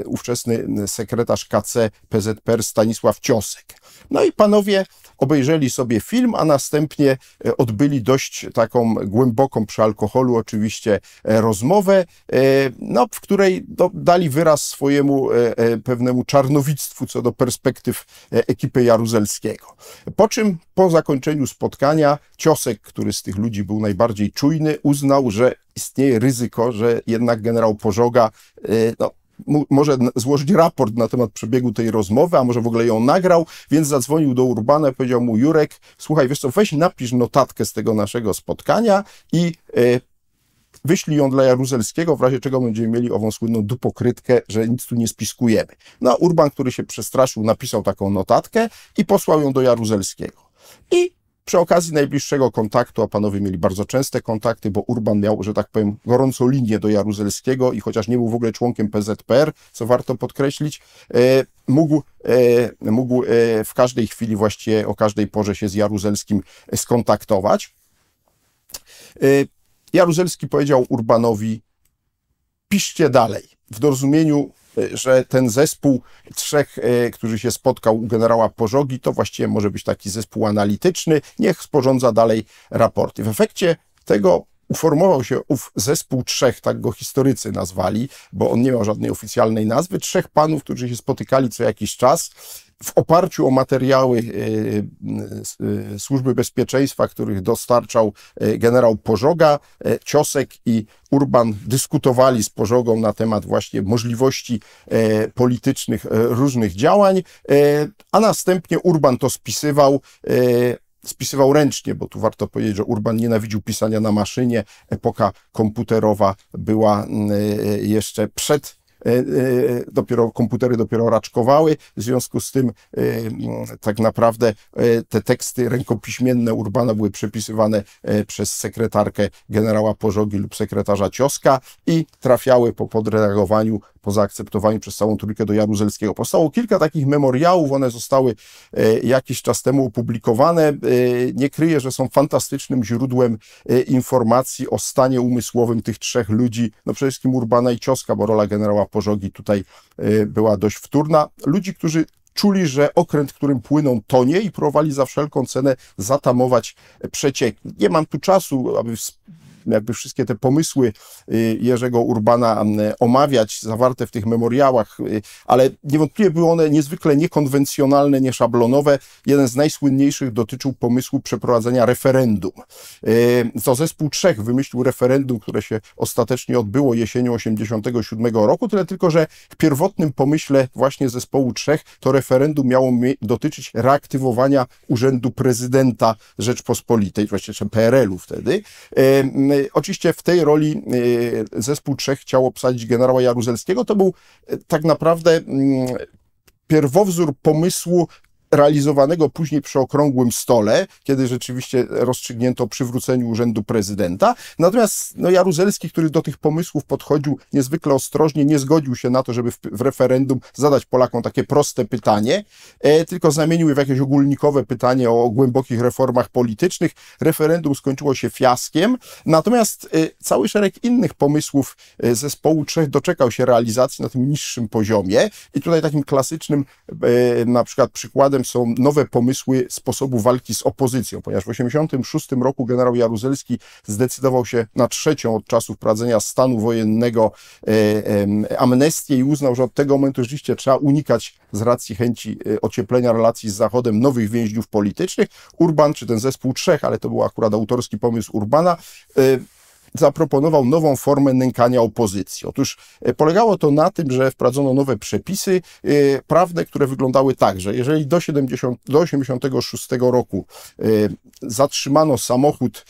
ówczesny sekretarz KC PZPR Stanisław Ciosek. No i panowie obejrzeli sobie film, a następnie odbyli dość taką głęboką, przy alkoholu oczywiście, rozmowę, no, w której dali wyraz swojemu pewnemu czarnowictwu co do perspektyw ekipy Jaruzelskiego. Po czym po zakończeniu spotkania Ciosek, który z tych ludzi był najbardziej czujny, uznał, że istnieje ryzyko, że jednak generał Pożoga może złożyć raport na temat przebiegu tej rozmowy, a może w ogóle ją nagrał, więc zadzwonił do Urbana, powiedział mu: Jurek, słuchaj, wiesz co, weź napisz notatkę z tego naszego spotkania i wyślij ją dla Jaruzelskiego, w razie czego będziemy mieli ową słynną dupokrytkę, że nic tu nie spiskujemy. No, Urban, który się przestraszył, napisał taką notatkę i posłał ją do Jaruzelskiego. I przy okazji najbliższego kontaktu, a panowie mieli bardzo częste kontakty, bo Urban miał, że tak powiem, gorącą linię do Jaruzelskiego i chociaż nie był w ogóle członkiem PZPR, co warto podkreślić, mógł w każdej chwili, właściwie o każdej porze się z Jaruzelskim skontaktować. Jaruzelski powiedział Urbanowi: piszcie dalej, w rozumieniu, że ten zespół trzech, którzy się spotkał u generała Pożogi, to właściwie może być taki zespół analityczny, niech sporządza dalej raporty. W efekcie tego uformował się ów zespół trzech, tak go historycy nazwali, bo on nie miał żadnej oficjalnej nazwy, trzech panów, którzy się spotykali co jakiś czas, w oparciu o materiały Służby Bezpieczeństwa, których dostarczał generał Pożoga, Ciosek i Urban dyskutowali z Pożogą na temat właśnie możliwości politycznych różnych działań, a następnie Urban to spisywał ręcznie, bo tu warto powiedzieć, że Urban nienawidził pisania na maszynie. Epoka komputerowa była jeszcze komputery dopiero raczkowały, w związku z tym tak naprawdę te teksty rękopiśmienne Urbana były przepisywane przez sekretarkę generała Pożogi lub sekretarza Cioska i trafiały po podredagowaniu, po zaakceptowaniu przez całą trójkę do Jaruzelskiego. Powstało kilka takich memoriałów, one zostały jakiś czas temu opublikowane. Nie kryję, że są fantastycznym źródłem informacji o stanie umysłowym tych trzech ludzi, no przede wszystkim Urbana i Cioska, bo rola generała Pożogi tutaj była dość wtórna. Ludzi, którzy czuli, że okręt, którym płyną, tonie i próbowali za wszelką cenę zatamować przecieki. Nie mam tu czasu, aby wszystkie te pomysły Jerzego Urbana omawiać, zawarte w tych memoriałach, ale niewątpliwie były one niezwykle niekonwencjonalne, nieszablonowe. Jeden z najsłynniejszych dotyczył pomysłu przeprowadzenia referendum. To zespół trzech wymyślił referendum, które się ostatecznie odbyło jesienią 1987 roku, tyle tylko, że w pierwotnym pomyśle właśnie zespołu trzech to referendum miało dotyczyć reaktywowania Urzędu Prezydenta Rzeczpospolitej, właściwie PRL-u wtedy. Oczywiście w tej roli zespół trzech chciał obsadzić generała Jaruzelskiego. To był tak naprawdę pierwowzór pomysłu realizowanego później przy okrągłym stole, kiedy rzeczywiście rozstrzygnięto o przywróceniu Urzędu Prezydenta. Natomiast Jaruzelski, który do tych pomysłów podchodził niezwykle ostrożnie, nie zgodził się na to, żeby w referendum zadać Polakom takie proste pytanie, tylko zamienił je w jakieś ogólnikowe pytanie o głębokich reformach politycznych. Referendum skończyło się fiaskiem, natomiast cały szereg innych pomysłów zespołu trzech doczekał się realizacji na tym niższym poziomie i tutaj takim klasycznym na przykład przykładem są nowe pomysły sposobu walki z opozycją, ponieważ w 1986 roku generał Jaruzelski zdecydował się na trzecią od czasu wprowadzenia stanu wojennego amnestię i uznał, że od tego momentu rzeczywiście trzeba unikać z racji chęci ocieplenia relacji z Zachodem nowych więźniów politycznych. Urban, czy ten zespół trzech, ale to był akurat autorski pomysł Urbana, zaproponował nową formę nękania opozycji. Otóż polegało to na tym, że wprowadzono nowe przepisy prawne, które wyglądały tak, że jeżeli do 1986 roku zatrzymano samochód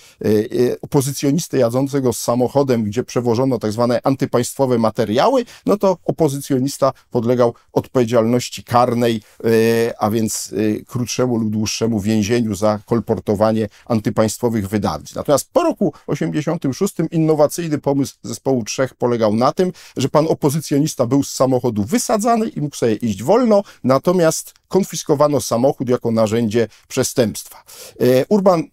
opozycjonisty jadącego z samochodem, gdzie przewożono tak zwane antypaństwowe materiały, no to opozycjonista podlegał odpowiedzialności karnej, a więc krótszemu lub dłuższemu więzieniu za kolportowanie antypaństwowych wydarzeń. Natomiast po roku 1986 innowacyjny pomysł zespołu trzech polegał na tym, że pan opozycjonista był z samochodu wysadzany i mógł sobie iść wolno, natomiast konfiskowano samochód jako narzędzie przestępstwa. Urban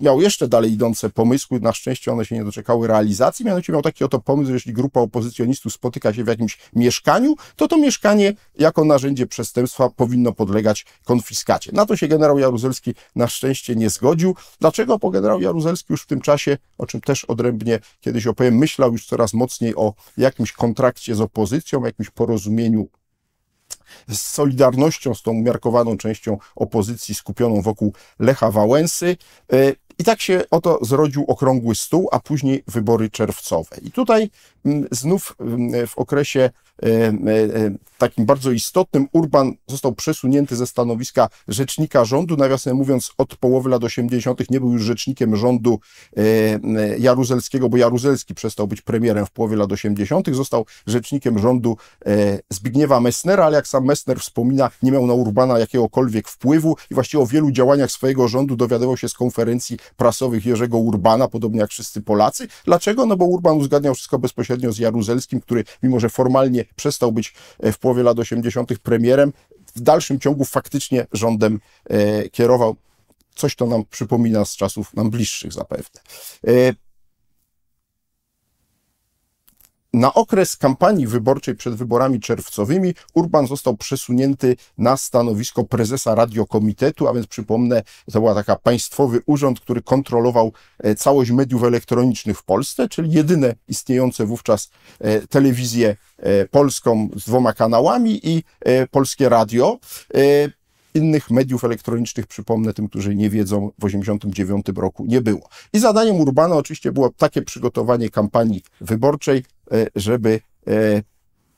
miał jeszcze dalej idące pomysły, na szczęście one się nie doczekały realizacji, mianowicie miał taki oto pomysł, że jeśli grupa opozycjonistów spotyka się w jakimś mieszkaniu, to to mieszkanie jako narzędzie przestępstwa powinno podlegać konfiskacie. Na to się generał Jaruzelski na szczęście nie zgodził. Dlaczego? Bo generał Jaruzelski już w tym czasie, o czym też odrębnie kiedyś opowiem, myślał już coraz mocniej o jakimś kontrakcie z opozycją, jakimś porozumieniu z Solidarnością, z tą umiarkowaną częścią opozycji skupioną wokół Lecha Wałęsy. I tak się oto zrodził okrągły stół, a później wybory czerwcowe. I tutaj znów w okresie takim bardzo istotnym Urban został przesunięty ze stanowiska rzecznika rządu. Nawiasem mówiąc, od połowy lat 80. nie był już rzecznikiem rządu Jaruzelskiego, bo Jaruzelski przestał być premierem w połowie lat 80. Został rzecznikiem rządu Zbigniewa Messnera, ale jak sam Messner wspomina, nie miał na Urbana jakiegokolwiek wpływu i właściwie o wielu działaniach swojego rządu dowiadywał się z konferencji prasowych Jerzego Urbana, podobnie jak wszyscy Polacy. Dlaczego? No bo Urban uzgadniał wszystko bezpośrednio z Jaruzelskim, który mimo że formalnie przestał być w połowie lat 80. premierem, w dalszym ciągu faktycznie rządem kierował. Coś to nam przypomina z czasów nam bliższych zapewne. Na okres kampanii wyborczej przed wyborami czerwcowymi Urban został przesunięty na stanowisko prezesa radiokomitetu, a więc przypomnę, to była taka państwowy urząd, który kontrolował całość mediów elektronicznych w Polsce, czyli jedyne istniejące wówczas telewizję polską z 2 kanałami i Polskie Radio. Innych mediów elektronicznych, przypomnę tym, którzy nie wiedzą, w 1989 roku nie było. I zadaniem Urbana oczywiście było takie przygotowanie kampanii wyborczej, żeby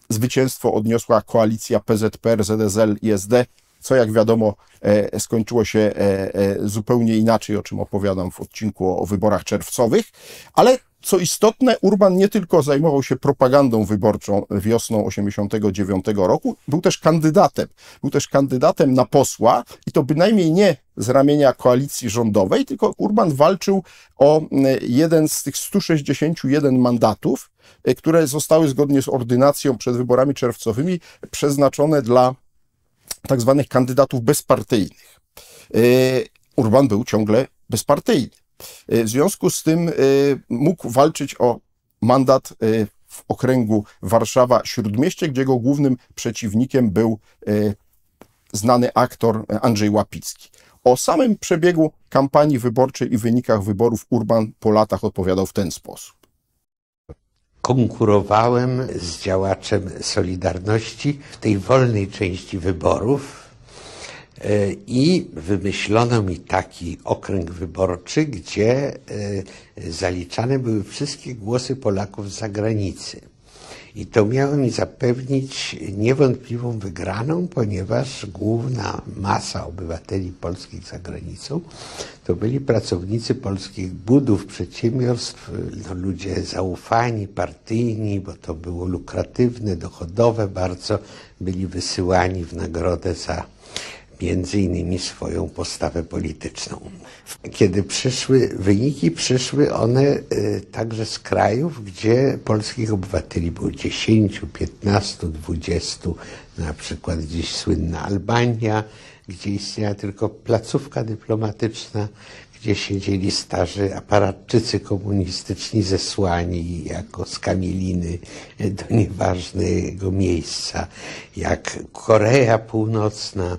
zwycięstwo odniosła koalicja PZPR, ZSL i SD, co jak wiadomo skończyło się zupełnie inaczej, o czym opowiadam w odcinku o wyborach czerwcowych, ale co istotne, Urban nie tylko zajmował się propagandą wyborczą wiosną 1989 roku, był też kandydatem na posła i to bynajmniej nie z ramienia koalicji rządowej, tylko Urban walczył o jeden z tych 161 mandatów, które zostały zgodnie z ordynacją przed wyborami czerwcowymi przeznaczone dla tak zwanych kandydatów bezpartyjnych. Urban był ciągle bezpartyjny. W związku z tym mógł walczyć o mandat w okręgu Warszawa-Śródmieście, gdzie jego głównym przeciwnikiem był znany aktor Andrzej Łapicki. O samym przebiegu kampanii wyborczej i wynikach wyborów Urban po latach odpowiadał w ten sposób. Konkurowałem z działaczem Solidarności w tej wolnej części wyborów. I wymyślono mi taki okręg wyborczy, gdzie zaliczane były wszystkie głosy Polaków z zagranicy. I to miało mi zapewnić niewątpliwą wygraną, ponieważ główna masa obywateli polskich za granicą to byli pracownicy polskich budów, przedsiębiorstw, no ludzie zaufani, partyjni, bo to było lukratywne, dochodowe bardzo, byli wysyłani w nagrodę za między innymi swoją postawę polityczną. Kiedy wyniki przyszły one także z krajów, gdzie polskich obywateli było 10, 15, 20, na przykład gdzieś słynna Albania, gdzie istniała tylko placówka dyplomatyczna, gdzie siedzieli starzy aparatczycy komunistyczni zesłani jako z Kamieliny do nieważnego miejsca, jak Korea Północna.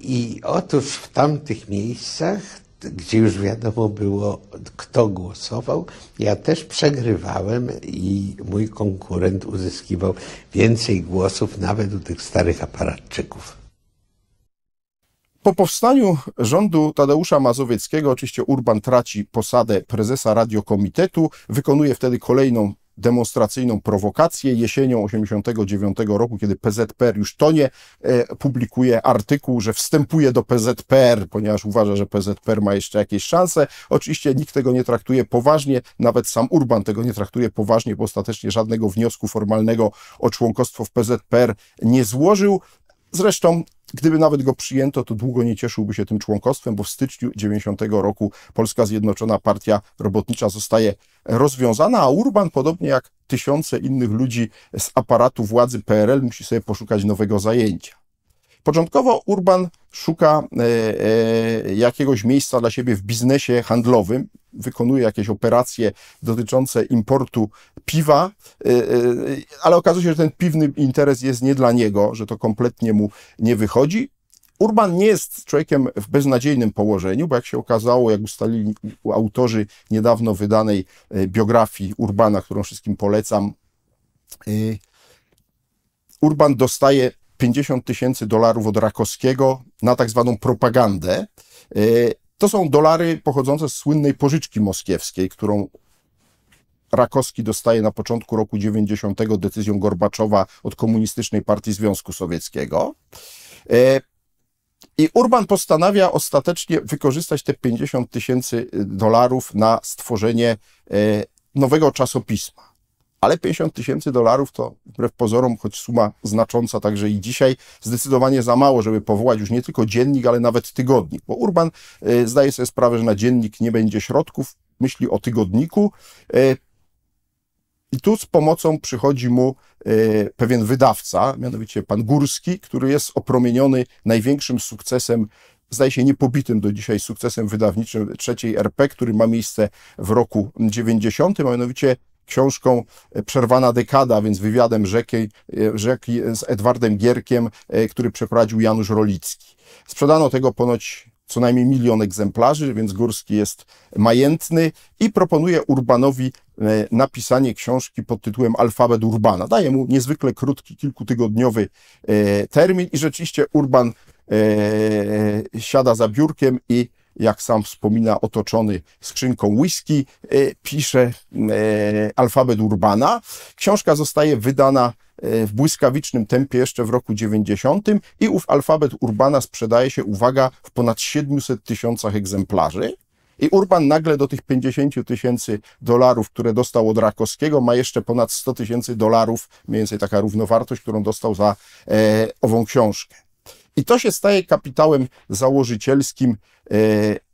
I otóż w tamtych miejscach, gdzie już wiadomo było, kto głosował, ja też przegrywałem i mój konkurent uzyskiwał więcej głosów nawet u tych starych aparatczyków. Po powstaniu rządu Tadeusza Mazowieckiego oczywiście Urban traci posadę prezesa radiokomitetu, wykonuje wtedy kolejną demonstracyjną prowokację. Jesienią 1989 roku, kiedy PZPR już tonie, publikuje artykuł, że wstępuje do PZPR, ponieważ uważa, że PZPR ma jeszcze jakieś szanse. Oczywiście nikt tego nie traktuje poważnie, nawet sam Urban tego nie traktuje poważnie, bo ostatecznie żadnego wniosku formalnego o członkostwo w PZPR nie złożył. Zresztą gdyby nawet go przyjęto, to długo nie cieszyłby się tym członkostwem, bo w styczniu 1990 roku Polska Zjednoczona Partia Robotnicza zostaje rozwiązana, a Urban, podobnie jak tysiące innych ludzi z aparatu władzy PRL, musi sobie poszukać nowego zajęcia. Początkowo Urban szuka jakiegoś miejsca dla siebie w biznesie handlowym, wykonuje jakieś operacje dotyczące importu piwa, ale okazuje się, że ten piwny interes jest nie dla niego, że to kompletnie mu nie wychodzi. Urban nie jest człowiekiem w beznadziejnym położeniu, bo jak się okazało, jak ustalili autorzy niedawno wydanej biografii Urbana, którą wszystkim polecam, Urban dostaje $50 000 od Rakowskiego na tak zwaną propagandę. To są dolary pochodzące z słynnej pożyczki moskiewskiej, którą Rakowski dostaje na początku roku 90 decyzją Gorbaczowa od Komunistycznej Partii Związku Sowieckiego. I Urban postanawia ostatecznie wykorzystać te $50 000 na stworzenie nowego czasopisma. Ale $50 000 to wbrew pozorom, choć suma znacząca także i dzisiaj, zdecydowanie za mało, żeby powołać już nie tylko dziennik, ale nawet tygodnik. Bo Urban zdaje sobie sprawę, że na dziennik nie będzie środków, myśli o tygodniku. I tu z pomocą przychodzi mu pewien wydawca, mianowicie pan Górski, który jest opromieniony największym sukcesem, zdaje się niepobitym do dzisiaj sukcesem wydawniczym III RP, który ma miejsce w roku 90, a mianowicie książką Przerwana dekada, więc wywiadem rzeki z Edwardem Gierkiem, który przeprowadził Janusz Rolicki. Sprzedano tego ponoć co najmniej 1 000 000 egzemplarzy, więc Górski jest majętny i proponuje Urbanowi napisanie książki pod tytułem Alfabet Urbana. Daje mu niezwykle krótki, kilkutygodniowy termin i rzeczywiście Urban siada za biurkiem i, jak sam wspomina, otoczony skrzynką whisky, pisze Alfabet Urbana. Książka zostaje wydana w błyskawicznym tempie jeszcze w roku 90 i ów Alfabet Urbana sprzedaje się, uwaga, w ponad 700 000 egzemplarzy. I Urban nagle do tych $50 000, które dostał od Rakowskiego, ma jeszcze ponad $100 000, mniej więcej taka równowartość, którą dostał za ową książkę. I to się staje kapitałem założycielskim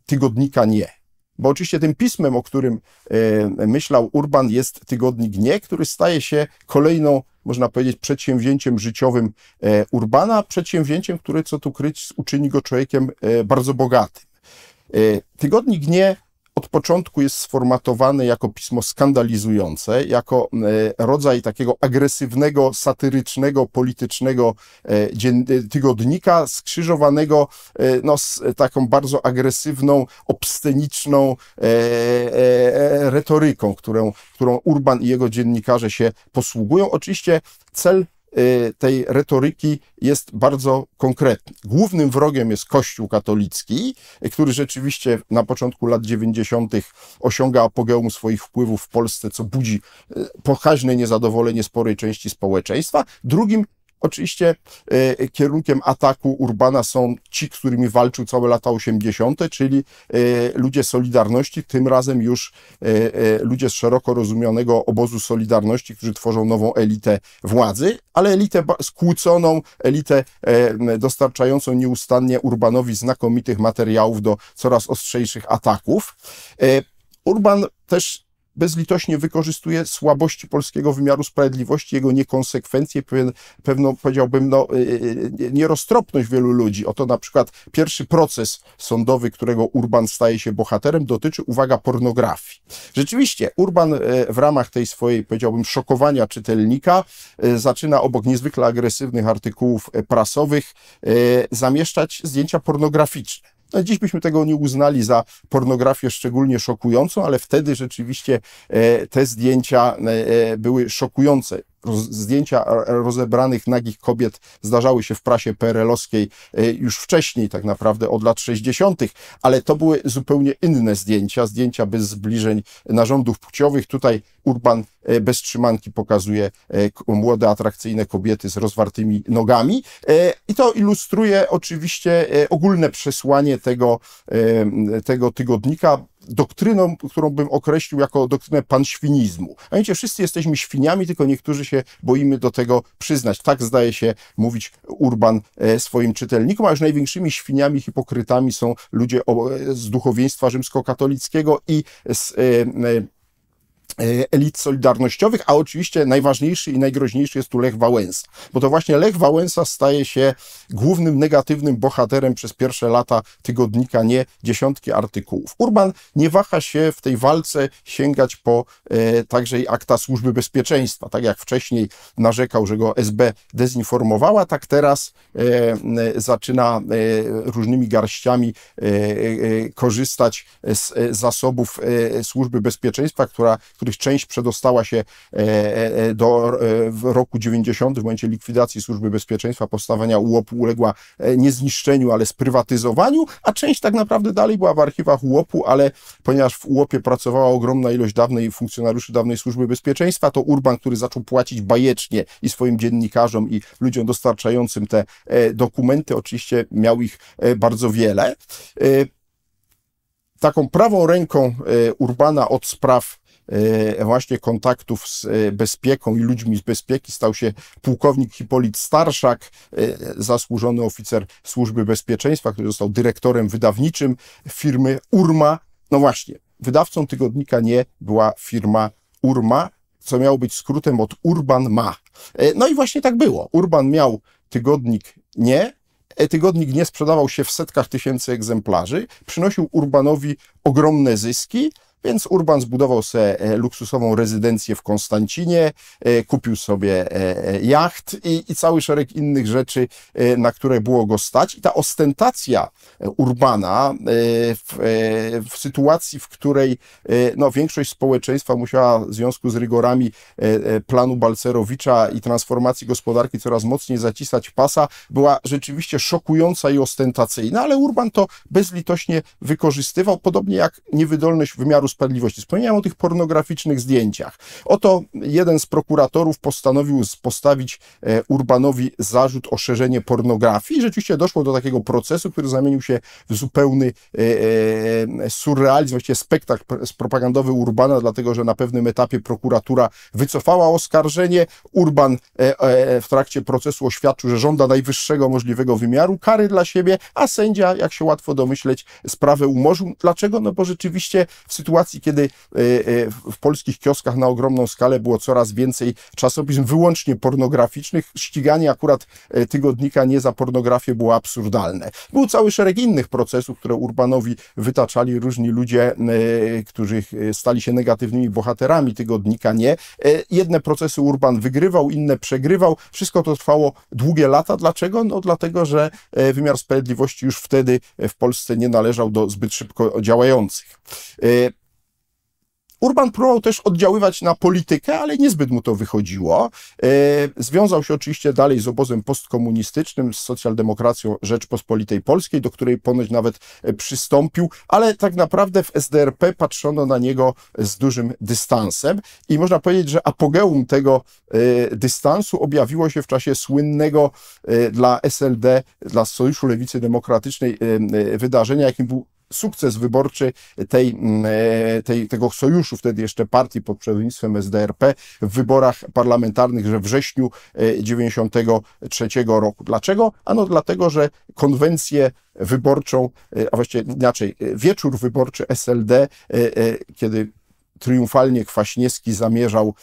tygodnika Nie. Bo oczywiście tym pismem, o którym myślał Urban, jest tygodnik Nie, który staje się kolejną, można powiedzieć, przedsięwzięciem życiowym Urbana, przedsięwzięciem, które, co tu kryć, uczyni go człowiekiem bardzo bogatym. Tygodnik Nie od początku jest sformatowany jako pismo skandalizujące, jako rodzaj takiego agresywnego, satyrycznego, politycznego tygodnika, skrzyżowanego no, z taką bardzo agresywną, obsceniczną retoryką, którą Urban i jego dziennikarze się posługują. Oczywiście cel tej retoryki jest bardzo konkretny. Głównym wrogiem jest Kościół katolicki, który rzeczywiście na początku lat 90. osiąga apogeum swoich wpływów w Polsce, co budzi pokaźne niezadowolenie sporej części społeczeństwa. Drugim oczywiście kierunkiem ataku Urbana są ci, którymi walczył całe lata 80., czyli ludzie Solidarności, tym razem już ludzie z szeroko rozumianego obozu Solidarności, którzy tworzą nową elitę władzy, ale elitę skłóconą, elitę dostarczającą nieustannie Urbanowi znakomitych materiałów do coraz ostrzejszych ataków. Urban też bezlitośnie wykorzystuje słabości polskiego wymiaru sprawiedliwości, jego niekonsekwencje, pewną, powiedziałbym, no, nieroztropność wielu ludzi. Oto na przykład pierwszy proces sądowy, którego Urban staje się bohaterem, dotyczy, uwaga, pornografii. Rzeczywiście, Urban w ramach tej swojej, powiedziałbym, szokowania czytelnika zaczyna obok niezwykle agresywnych artykułów prasowych zamieszczać zdjęcia pornograficzne. No, dziś byśmy tego nie uznali za pornografię szczególnie szokującą, ale wtedy rzeczywiście te zdjęcia były szokujące. Zdjęcia rozebranych nagich kobiet zdarzały się w prasie PRL-owskiej już wcześniej, tak naprawdę od lat 60., ale to były zupełnie inne zdjęcia, zdjęcia bez zbliżeń narządów płciowych. Tutaj Urban bez trzymanki pokazuje młode, atrakcyjne kobiety z rozwartymi nogami i to ilustruje oczywiście ogólne przesłanie tego tygodnika, doktryną, którą bym określił jako doktrynę panświnizmu. A wiecie, wszyscy jesteśmy świniami, tylko niektórzy się boimy do tego przyznać. Tak zdaje się mówić Urban swoim czytelnikom, a już największymi świniami, hipokrytami są ludzie z duchowieństwa rzymskokatolickiego i z elit solidarnościowych, a oczywiście najważniejszy i najgroźniejszy jest tu Lech Wałęsa, bo to właśnie Lech Wałęsa staje się głównym negatywnym bohaterem przez pierwsze lata tygodnika Nie, dziesiątki artykułów. Urban nie waha się w tej walce sięgać po także i akta Służby Bezpieczeństwa. Tak jak wcześniej narzekał, że go SB dezinformowała, tak teraz zaczyna różnymi garściami korzystać z zasobów Służby Bezpieczeństwa, których część przedostała się w roku 90, w momencie likwidacji Służby Bezpieczeństwa, powstawania UOP-u, uległa nie zniszczeniu, ale sprywatyzowaniu, a część tak naprawdę dalej była w archiwach UOP-u, ale ponieważ w UOP-ie pracowała ogromna ilość funkcjonariuszy dawnej Służby Bezpieczeństwa, to Urban, który zaczął płacić bajecznie i swoim dziennikarzom, i ludziom dostarczającym te dokumenty, oczywiście miał ich bardzo wiele. Taką prawą ręką Urbana od spraw właśnie kontaktów z bezpieką i ludźmi z bezpieki stał się pułkownik Hipolit Starszak, zasłużony oficer Służby Bezpieczeństwa, który został dyrektorem wydawniczym firmy Urma. No właśnie, wydawcą tygodnika Nie była firma Urma, co miało być skrótem od Urban Ma. No i właśnie tak było. Urban miał tygodnik Nie. Tygodnik Nie sprzedawał się w setkach tysięcy egzemplarzy, przynosił Urbanowi ogromne zyski, więc Urban zbudował sobie luksusową rezydencję w Konstancinie, kupił sobie jacht i cały szereg innych rzeczy, na które było go stać. I ta ostentacja Urbana w sytuacji, w której no, większość społeczeństwa musiała w związku z rygorami planu Balcerowicza i transformacji gospodarki coraz mocniej zacisać pasa, była rzeczywiście szokująca i ostentacyjna, ale Urban to bezlitośnie wykorzystywał, podobnie jak niewydolność wymiaru sprawiedliwości. Wspomniałem o tych pornograficznych zdjęciach. Oto jeden z prokuratorów postanowił postawić Urbanowi zarzut o szerzenie pornografii. Rzeczywiście doszło do takiego procesu, który zamienił się w zupełny surrealizm, właściwie spektakl propagandowy Urbana, dlatego że na pewnym etapie prokuratura wycofała oskarżenie. Urban w trakcie procesu oświadczył, że żąda najwyższego możliwego wymiaru kary dla siebie, a sędzia, jak się łatwo domyśleć, sprawę umorzył. Dlaczego? No bo rzeczywiście w sytuacji, kiedy w polskich kioskach na ogromną skalę było coraz więcej czasopism wyłącznie pornograficznych, ściganie akurat tygodnika Nie za pornografię było absurdalne. Był cały szereg innych procesów, które Urbanowi wytaczali różni ludzie, którzy stali się negatywnymi bohaterami tygodnika Nie. Jedne procesy Urban wygrywał, inne przegrywał. Wszystko to trwało długie lata. Dlaczego? No dlatego, że wymiar sprawiedliwości już wtedy w Polsce nie należał do zbyt szybko działających. Urban próbował też oddziaływać na politykę, ale niezbyt mu to wychodziło. Związał się oczywiście dalej z obozem postkomunistycznym, z socjaldemokracją Rzeczpospolitej Polskiej, do której ponoć nawet przystąpił, ale tak naprawdę w SDRP patrzono na niego z dużym dystansem i można powiedzieć, że apogeum tego dystansu objawiło się w czasie słynnego dla SLD, dla Sojuszu Lewicy Demokratycznej wydarzenia, jakim był sukces wyborczy tego sojuszu, wtedy jeszcze partii pod przewodnictwem SDRP w wyborach parlamentarnych we wrześniu 1993 roku. Dlaczego? Ano dlatego, że konwencję wyborczą, a właściwie inaczej, wieczór wyborczy SLD, kiedy triumfalnie Kwaśniewski zamierzał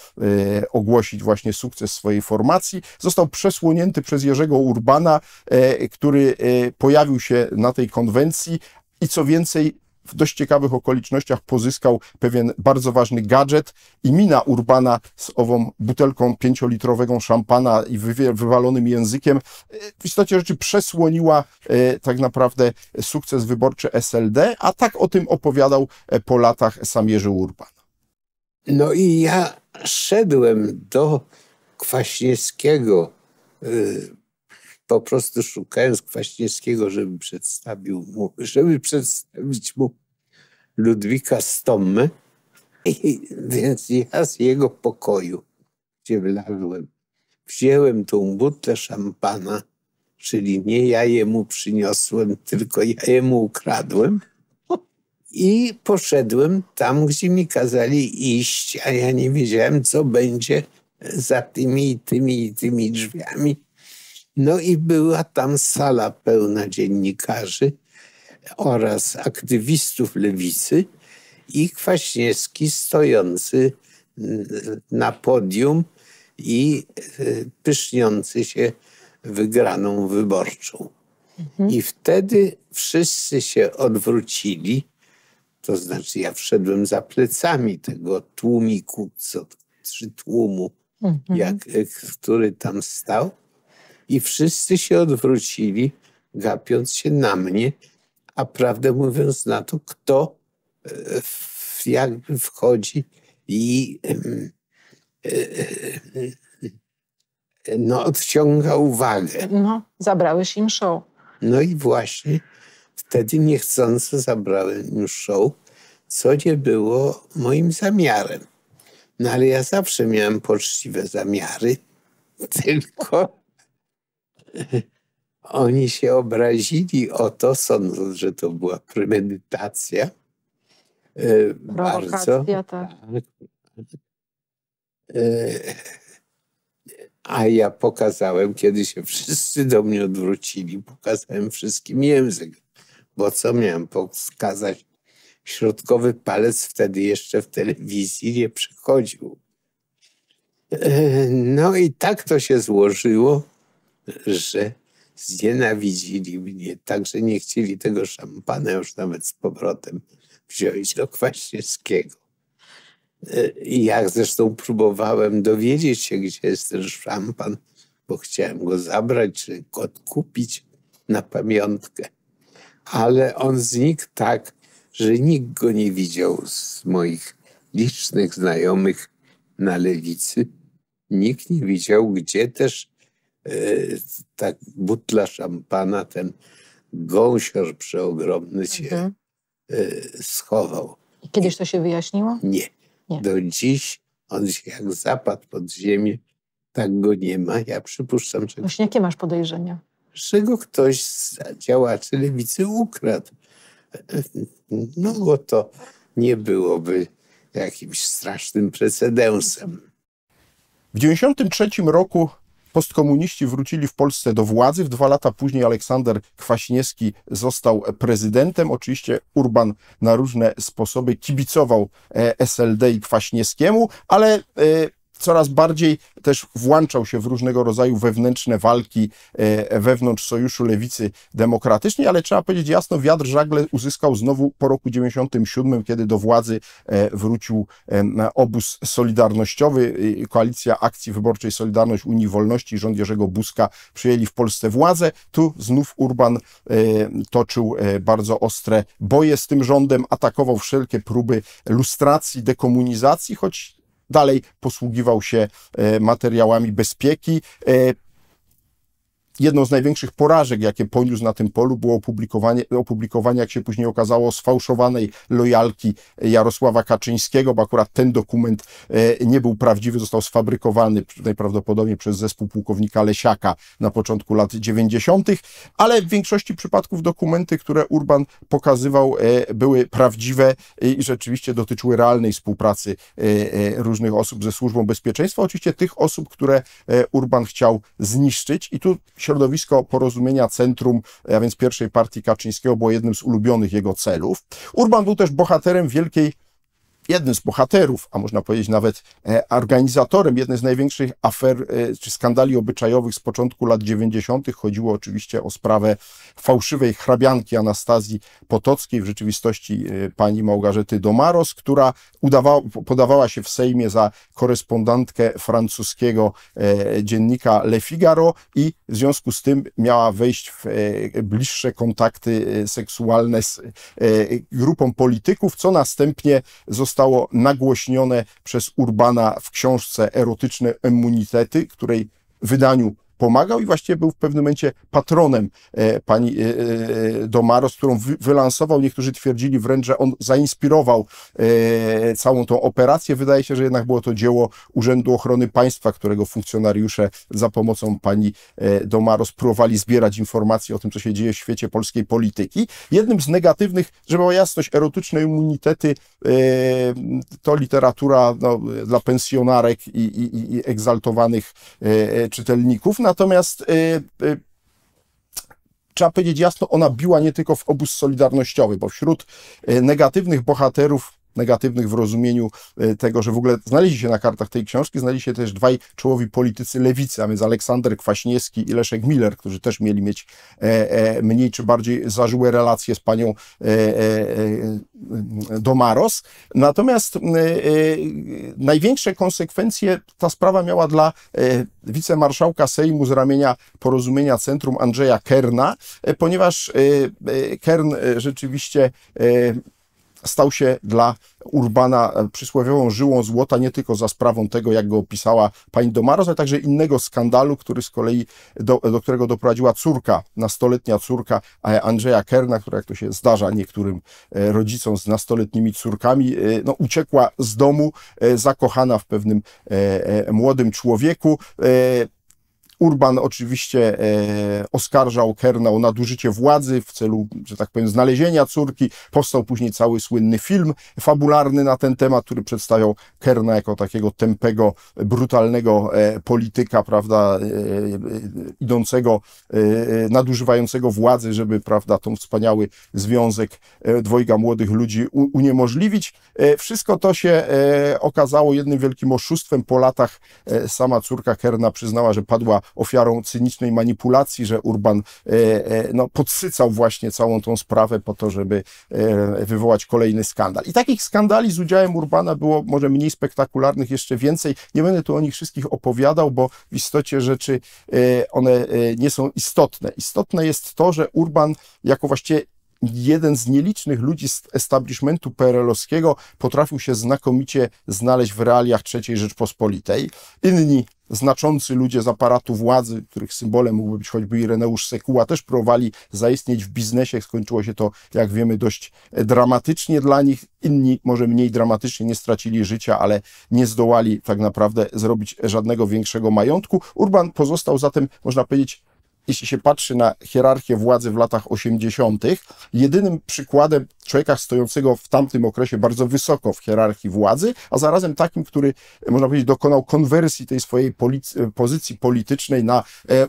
ogłosić właśnie sukces swojej formacji, został przesłonięty przez Jerzego Urbana, który pojawił się na tej konwencji. I co więcej, w dość ciekawych okolicznościach pozyskał pewien bardzo ważny gadżet i mina Urbana z ową butelką 5-litrową szampana i wywalonym językiem w istocie rzeczy przesłoniła tak naprawdę sukces wyborczy SLD, a tak o tym opowiadał po latach sam Jerzy Urban. No i ja szedłem do Kwaśniewskiego, po prostu szukając Kwaśniewskiego, żeby przedstawić mu Ludwika Stommę. Więc ja z jego pokoju, gdzie wlazłem, wziąłem tą butlę szampana, czyli nie ja jemu przyniosłem, tylko ja jemu ukradłem i poszedłem tam, gdzie mi kazali iść, a ja nie wiedziałem, co będzie za tymi drzwiami. No i była tam sala pełna dziennikarzy oraz aktywistów lewicy i Kwaśniewski stojący na podium i pyszniący się wygraną wyborczą. Mhm. I wtedy wszyscy się odwrócili, to znaczy ja wszedłem za plecami tego tłumiku, czy tłumu, mhm. Który tam stał. I wszyscy się odwrócili, gapiąc się na mnie, a prawdę mówiąc na to, kto jakby wchodzi i no, odciąga uwagę. No, zabrałeś im show. No i właśnie wtedy niechcąco zabrałem im show, co nie było moim zamiarem. No ale ja zawsze miałem poczciwe zamiary, tylko oni się obrazili o to, sądząc, że to była premedytacja. Bardzo. Tak. A ja pokazałem, kiedy się wszyscy do mnie odwrócili, pokazałem wszystkim język, bo co miałem pokazać? Środkowy palec wtedy jeszcze w telewizji nie przychodził. No i tak to się złożyło, że znienawidzili mnie, także nie chcieli tego szampana już nawet z powrotem wziąć do Kwaśniewskiego. I jak zresztą próbowałem dowiedzieć się, gdzie jest ten szampan, bo chciałem go zabrać, czy go odkupić na pamiątkę. Ale on znikł tak, że nikt go nie widział z moich licznych znajomych na lewicy. Nikt nie widział, gdzie też ta butla szampana, ten gąsior przeogromny się schował. I kiedyś to się wyjaśniło? Nie. Nie. Do dziś on się jak zapadł pod ziemię, tak go nie ma. Ja przypuszczam, że... Właśnie jakie masz podejrzenia? Że go ktoś z działaczy lewicy ukradł. No bo to nie byłoby jakimś strasznym precedensem. W 1993 roku postkomuniści wrócili w Polsce do władzy. W 2 lata później Aleksander Kwaśniewski został prezydentem. Oczywiście Urban na różne sposoby kibicował SLD i Kwaśniewskiemu, ale coraz bardziej też włączał się w różnego rodzaju wewnętrzne walki wewnątrz Sojuszu Lewicy Demokratycznej, ale trzeba powiedzieć jasno, wiatr żagle uzyskał znowu po roku 1997, kiedy do władzy wrócił obóz solidarnościowy. Koalicja Akcji Wyborczej Solidarność Unii Wolności i rząd Jerzego Buzka przyjęli w Polsce władzę. Tu znów Urban toczył bardzo ostre boje z tym rządem, atakował wszelkie próby lustracji, dekomunizacji, choć dalej posługiwał się materiałami bezpieki. Jedną z największych porażek, jakie poniósł na tym polu, było opublikowanie, jak się później okazało, sfałszowanej lojalki Jarosława Kaczyńskiego, bo akurat ten dokument nie był prawdziwy, został sfabrykowany najprawdopodobniej przez zespół pułkownika Lesiaka na początku lat 90., ale w większości przypadków dokumenty, które Urban pokazywał, były prawdziwe i rzeczywiście dotyczyły realnej współpracy różnych osób ze Służbą Bezpieczeństwa, oczywiście tych osób, które Urban chciał zniszczyć. I tu środowisko Porozumienia Centrum, a więc pierwszej partii Kaczyńskiego, było jednym z ulubionych jego celów. Urban był też bohaterem jednym z bohaterów, a można powiedzieć nawet organizatorem jednej z największych afer czy skandali obyczajowych z początku lat 90. Chodziło oczywiście o sprawę fałszywej hrabianki Anastazji Potockiej, w rzeczywistości pani Małgorzaty Domaros, która podawała się w Sejmie za korespondentkę francuskiego dziennika Le Figaro i w związku z tym miała wejść w bliższe kontakty seksualne z grupą polityków, co następnie zostało nagłośnione przez Urbana w książce Erotyczne Immunitety, której wydaniu pomagał i właściwie był w pewnym momencie patronem pani Domaros, którą wylansował. Niektórzy twierdzili wręcz, że on zainspirował całą tą operację. Wydaje się, że jednak było to dzieło Urzędu Ochrony Państwa, którego funkcjonariusze za pomocą pani Domaros próbowali zbierać informacje o tym, co się dzieje w świecie polskiej polityki. Jednym z negatywnych, żeby była jasność, Erotyczne Immunitety to literatura dla pensjonarek i egzaltowanych czytelników. Natomiast trzeba powiedzieć jasno, ona biła nie tylko w obóz solidarnościowy, bo wśród negatywnych bohaterów negatywnych w rozumieniu tego, że w ogóle znaleźli się na kartach tej książki, znaleźli się też dwaj czołowi politycy lewicy, a więc Aleksander Kwaśniewski i Leszek Miller, którzy też mieli mieć mniej czy bardziej zażyłe relacje z panią Domaros. Natomiast największe konsekwencje ta sprawa miała dla wicemarszałka Sejmu z ramienia Porozumienia Centrum Andrzeja Kerna, ponieważ Kern rzeczywiście stał się dla Urbana przysłowiową żyłą złota, nie tylko za sprawą tego, jak go opisała pani Domaros, ale także innego skandalu, który z kolei do którego doprowadziła córka, nastoletnia córka Andrzeja Kerna, która, jak to się zdarza niektórym rodzicom z nastoletnimi córkami, no, uciekła z domu, zakochana w pewnym młodym człowieku. Urban oczywiście oskarżał Kerna o nadużycie władzy w celu, że tak powiem, znalezienia córki. Powstał później cały słynny film fabularny na ten temat, który przedstawiał Kerna jako takiego tępego, brutalnego polityka, prawda, idącego, nadużywającego władzy, żeby, prawda, tą wspaniały związek dwojga młodych ludzi uniemożliwić. Wszystko to się okazało jednym wielkim oszustwem. Po latach sama córka Kerna przyznała, że padła ofiarą cynicznej manipulacji, że Urban no, podsycał właśnie całą tą sprawę po to, żeby wywołać kolejny skandal. I takich skandali z udziałem Urbana było może mniej spektakularnych, jeszcze więcej. Nie będę tu o nich wszystkich opowiadał, bo w istocie rzeczy one nie są istotne. Istotne jest to, że Urban jako właściwie jeden z nielicznych ludzi z establishmentu PRL-owskiego potrafił się znakomicie znaleźć w realiach III Rzeczpospolitej. Inni znaczący ludzie z aparatu władzy, których symbolem mógłby być choćby Ireneusz Sekuła, też próbowali zaistnieć w biznesie. Skończyło się to, jak wiemy, dość dramatycznie dla nich. Inni, może mniej dramatycznie, nie stracili życia, ale nie zdołali tak naprawdę zrobić żadnego większego majątku. Urban pozostał zatem, można powiedzieć, jeśli się patrzy na hierarchię władzy w latach 80., jedynym przykładem człowieka stojącego w tamtym okresie bardzo wysoko w hierarchii władzy, a zarazem takim, który, można powiedzieć, dokonał konwersji tej swojej pozycji politycznej na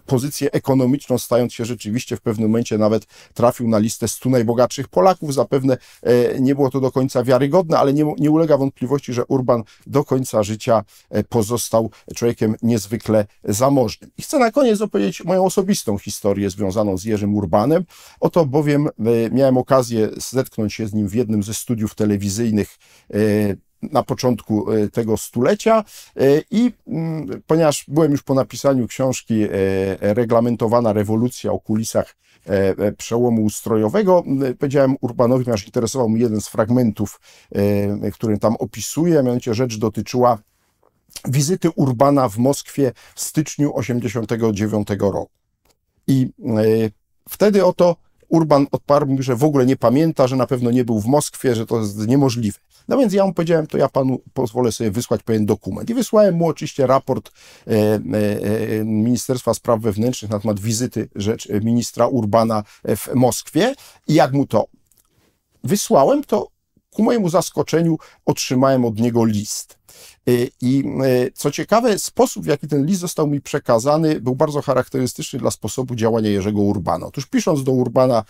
pozycję ekonomiczną, stając się rzeczywiście w pewnym momencie, nawet trafił na listę 100 najbogatszych Polaków. Zapewne nie było to do końca wiarygodne, ale nie ulega wątpliwości, że Urban do końca życia pozostał człowiekiem niezwykle zamożnym. I chcę na koniec opowiedzieć moją osobistą historię związaną z Jerzym Urbanem. Oto bowiem miałem okazję zetknąć się z nim w jednym ze studiów telewizyjnych na początku tego stulecia i ponieważ byłem już po napisaniu książki Reglamentowana rewolucja o kulisach przełomu ustrojowego, powiedziałem Urbanowi, ponieważ interesował mnie jeden z fragmentów, który tam opisuje, mianowicie rzecz dotyczyła wizyty Urbana w Moskwie w styczniu 1989 roku. I wtedy oto Urban odparł mi, że w ogóle nie pamięta, że na pewno nie był w Moskwie, że to jest niemożliwe. No więc ja mu powiedziałem, to ja panu pozwolę sobie wysłać pewien dokument. I wysłałem mu oczywiście raport Ministerstwa Spraw Wewnętrznych na temat wizyty ministra Urbana w Moskwie. I jak mu to wysłałem, to ku mojemu zaskoczeniu otrzymałem od niego list. I co ciekawe, sposób, w jaki ten list został mi przekazany, był bardzo charakterystyczny dla sposobu działania Jerzego Urbana. Otóż pisząc do Urbana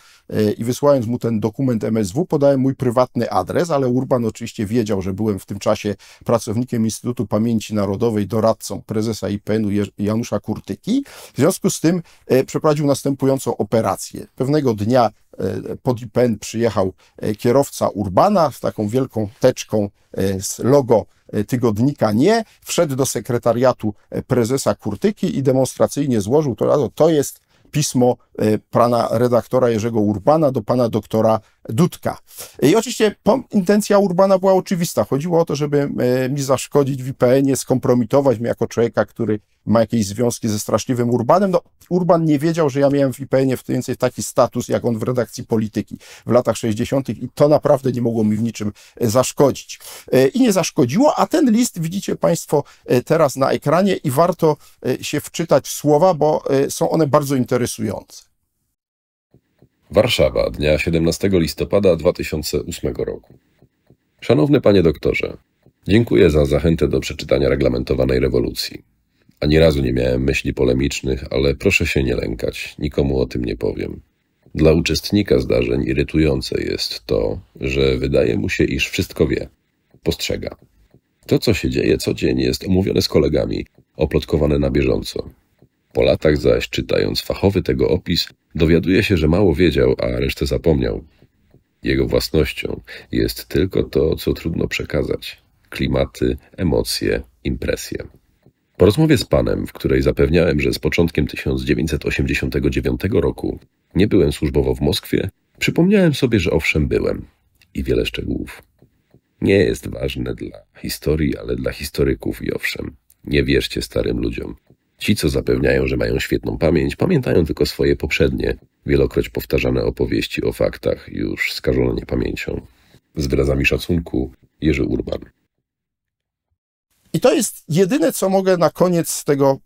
i wysyłając mu ten dokument MSW, podałem mój prywatny adres, ale Urban oczywiście wiedział, że byłem w tym czasie pracownikiem Instytutu Pamięci Narodowej, doradcą prezesa IPN-u Janusza Kurtyki. W związku z tym przeprowadził następującą operację. Pewnego dnia pod IPN przyjechał kierowca Urbana z taką wielką teczką z logo Tygodnika Nie, wszedł do sekretariatu prezesa Kurtyki i demonstracyjnie złożył to jest pismo pana redaktora Jerzego Urbana do pana doktora Dudka. I oczywiście intencja Urbana była oczywista. Chodziło o to, żeby mi zaszkodzić w IPN-ie, skompromitować mnie jako człowieka, który ma jakieś związki ze straszliwym Urbanem. No, Urban nie wiedział, że ja miałem w IPN-ie w tym więcej taki status, jak on w redakcji Polityki w latach 60. i to naprawdę nie mogło mi w niczym zaszkodzić. I nie zaszkodziło, a ten list widzicie Państwo teraz na ekranie i warto się wczytać w słowa, bo są one bardzo interesujące. Warszawa, dnia 17 listopada 2008 roku. Szanowny panie doktorze, dziękuję za zachętę do przeczytania reglamentowanej rewolucji. Ani razu nie miałem myśli polemicznych, ale proszę się nie lękać, nikomu o tym nie powiem. Dla uczestnika zdarzeń irytujące jest to, że wydaje mu się, iż wszystko wie, postrzega. To, co się dzieje codziennie, jest omówione z kolegami, oplotkowane na bieżąco. Po latach zaś, czytając fachowy tego opis, dowiaduje się, że mało wiedział, a resztę zapomniał. Jego własnością jest tylko to, co trudno przekazać. Klimaty, emocje, impresje. Po rozmowie z panem, w której zapewniałem, że z początkiem 1989 roku nie byłem służbowo w Moskwie, przypomniałem sobie, że owszem byłem. I wiele szczegółów. Nie jest ważne dla historii, ale dla historyków i owszem. Nie wierzcie starym ludziom. Ci, co zapewniają, że mają świetną pamięć, pamiętają tylko swoje poprzednie, wielokroć powtarzane opowieści o faktach, już skażone pamięcią. Z wyrazami szacunku, Jerzy Urban. I to jest jedyne, co mogę na koniec tego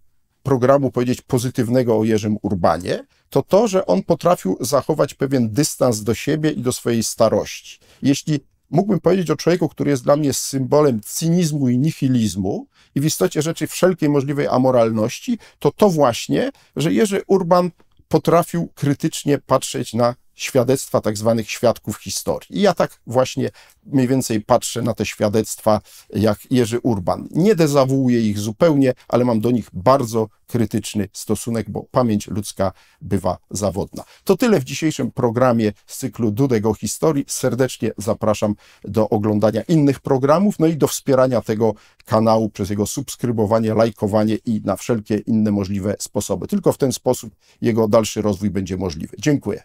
programu powiedzieć pozytywnego o Jerzym Urbanie, to to, że on potrafił zachować pewien dystans do siebie i do swojej starości. Jeśli mógłbym powiedzieć o człowieku, który jest dla mnie symbolem cynizmu i nihilizmu i w istocie rzeczy wszelkiej możliwej amoralności, to to właśnie, że Jerzy Urban potrafił krytycznie patrzeć na świadectwa tak zwanych świadków historii. I ja tak właśnie mniej więcej patrzę na te świadectwa jak Jerzy Urban. Nie dezawuuję ich zupełnie, ale mam do nich bardzo krytyczny stosunek, bo pamięć ludzka bywa zawodna. To tyle w dzisiejszym programie z cyklu Dudek o historii. Serdecznie zapraszam do oglądania innych programów, no i do wspierania tego kanału przez jego subskrybowanie, lajkowanie i na wszelkie inne możliwe sposoby. Tylko w ten sposób jego dalszy rozwój będzie możliwy. Dziękuję.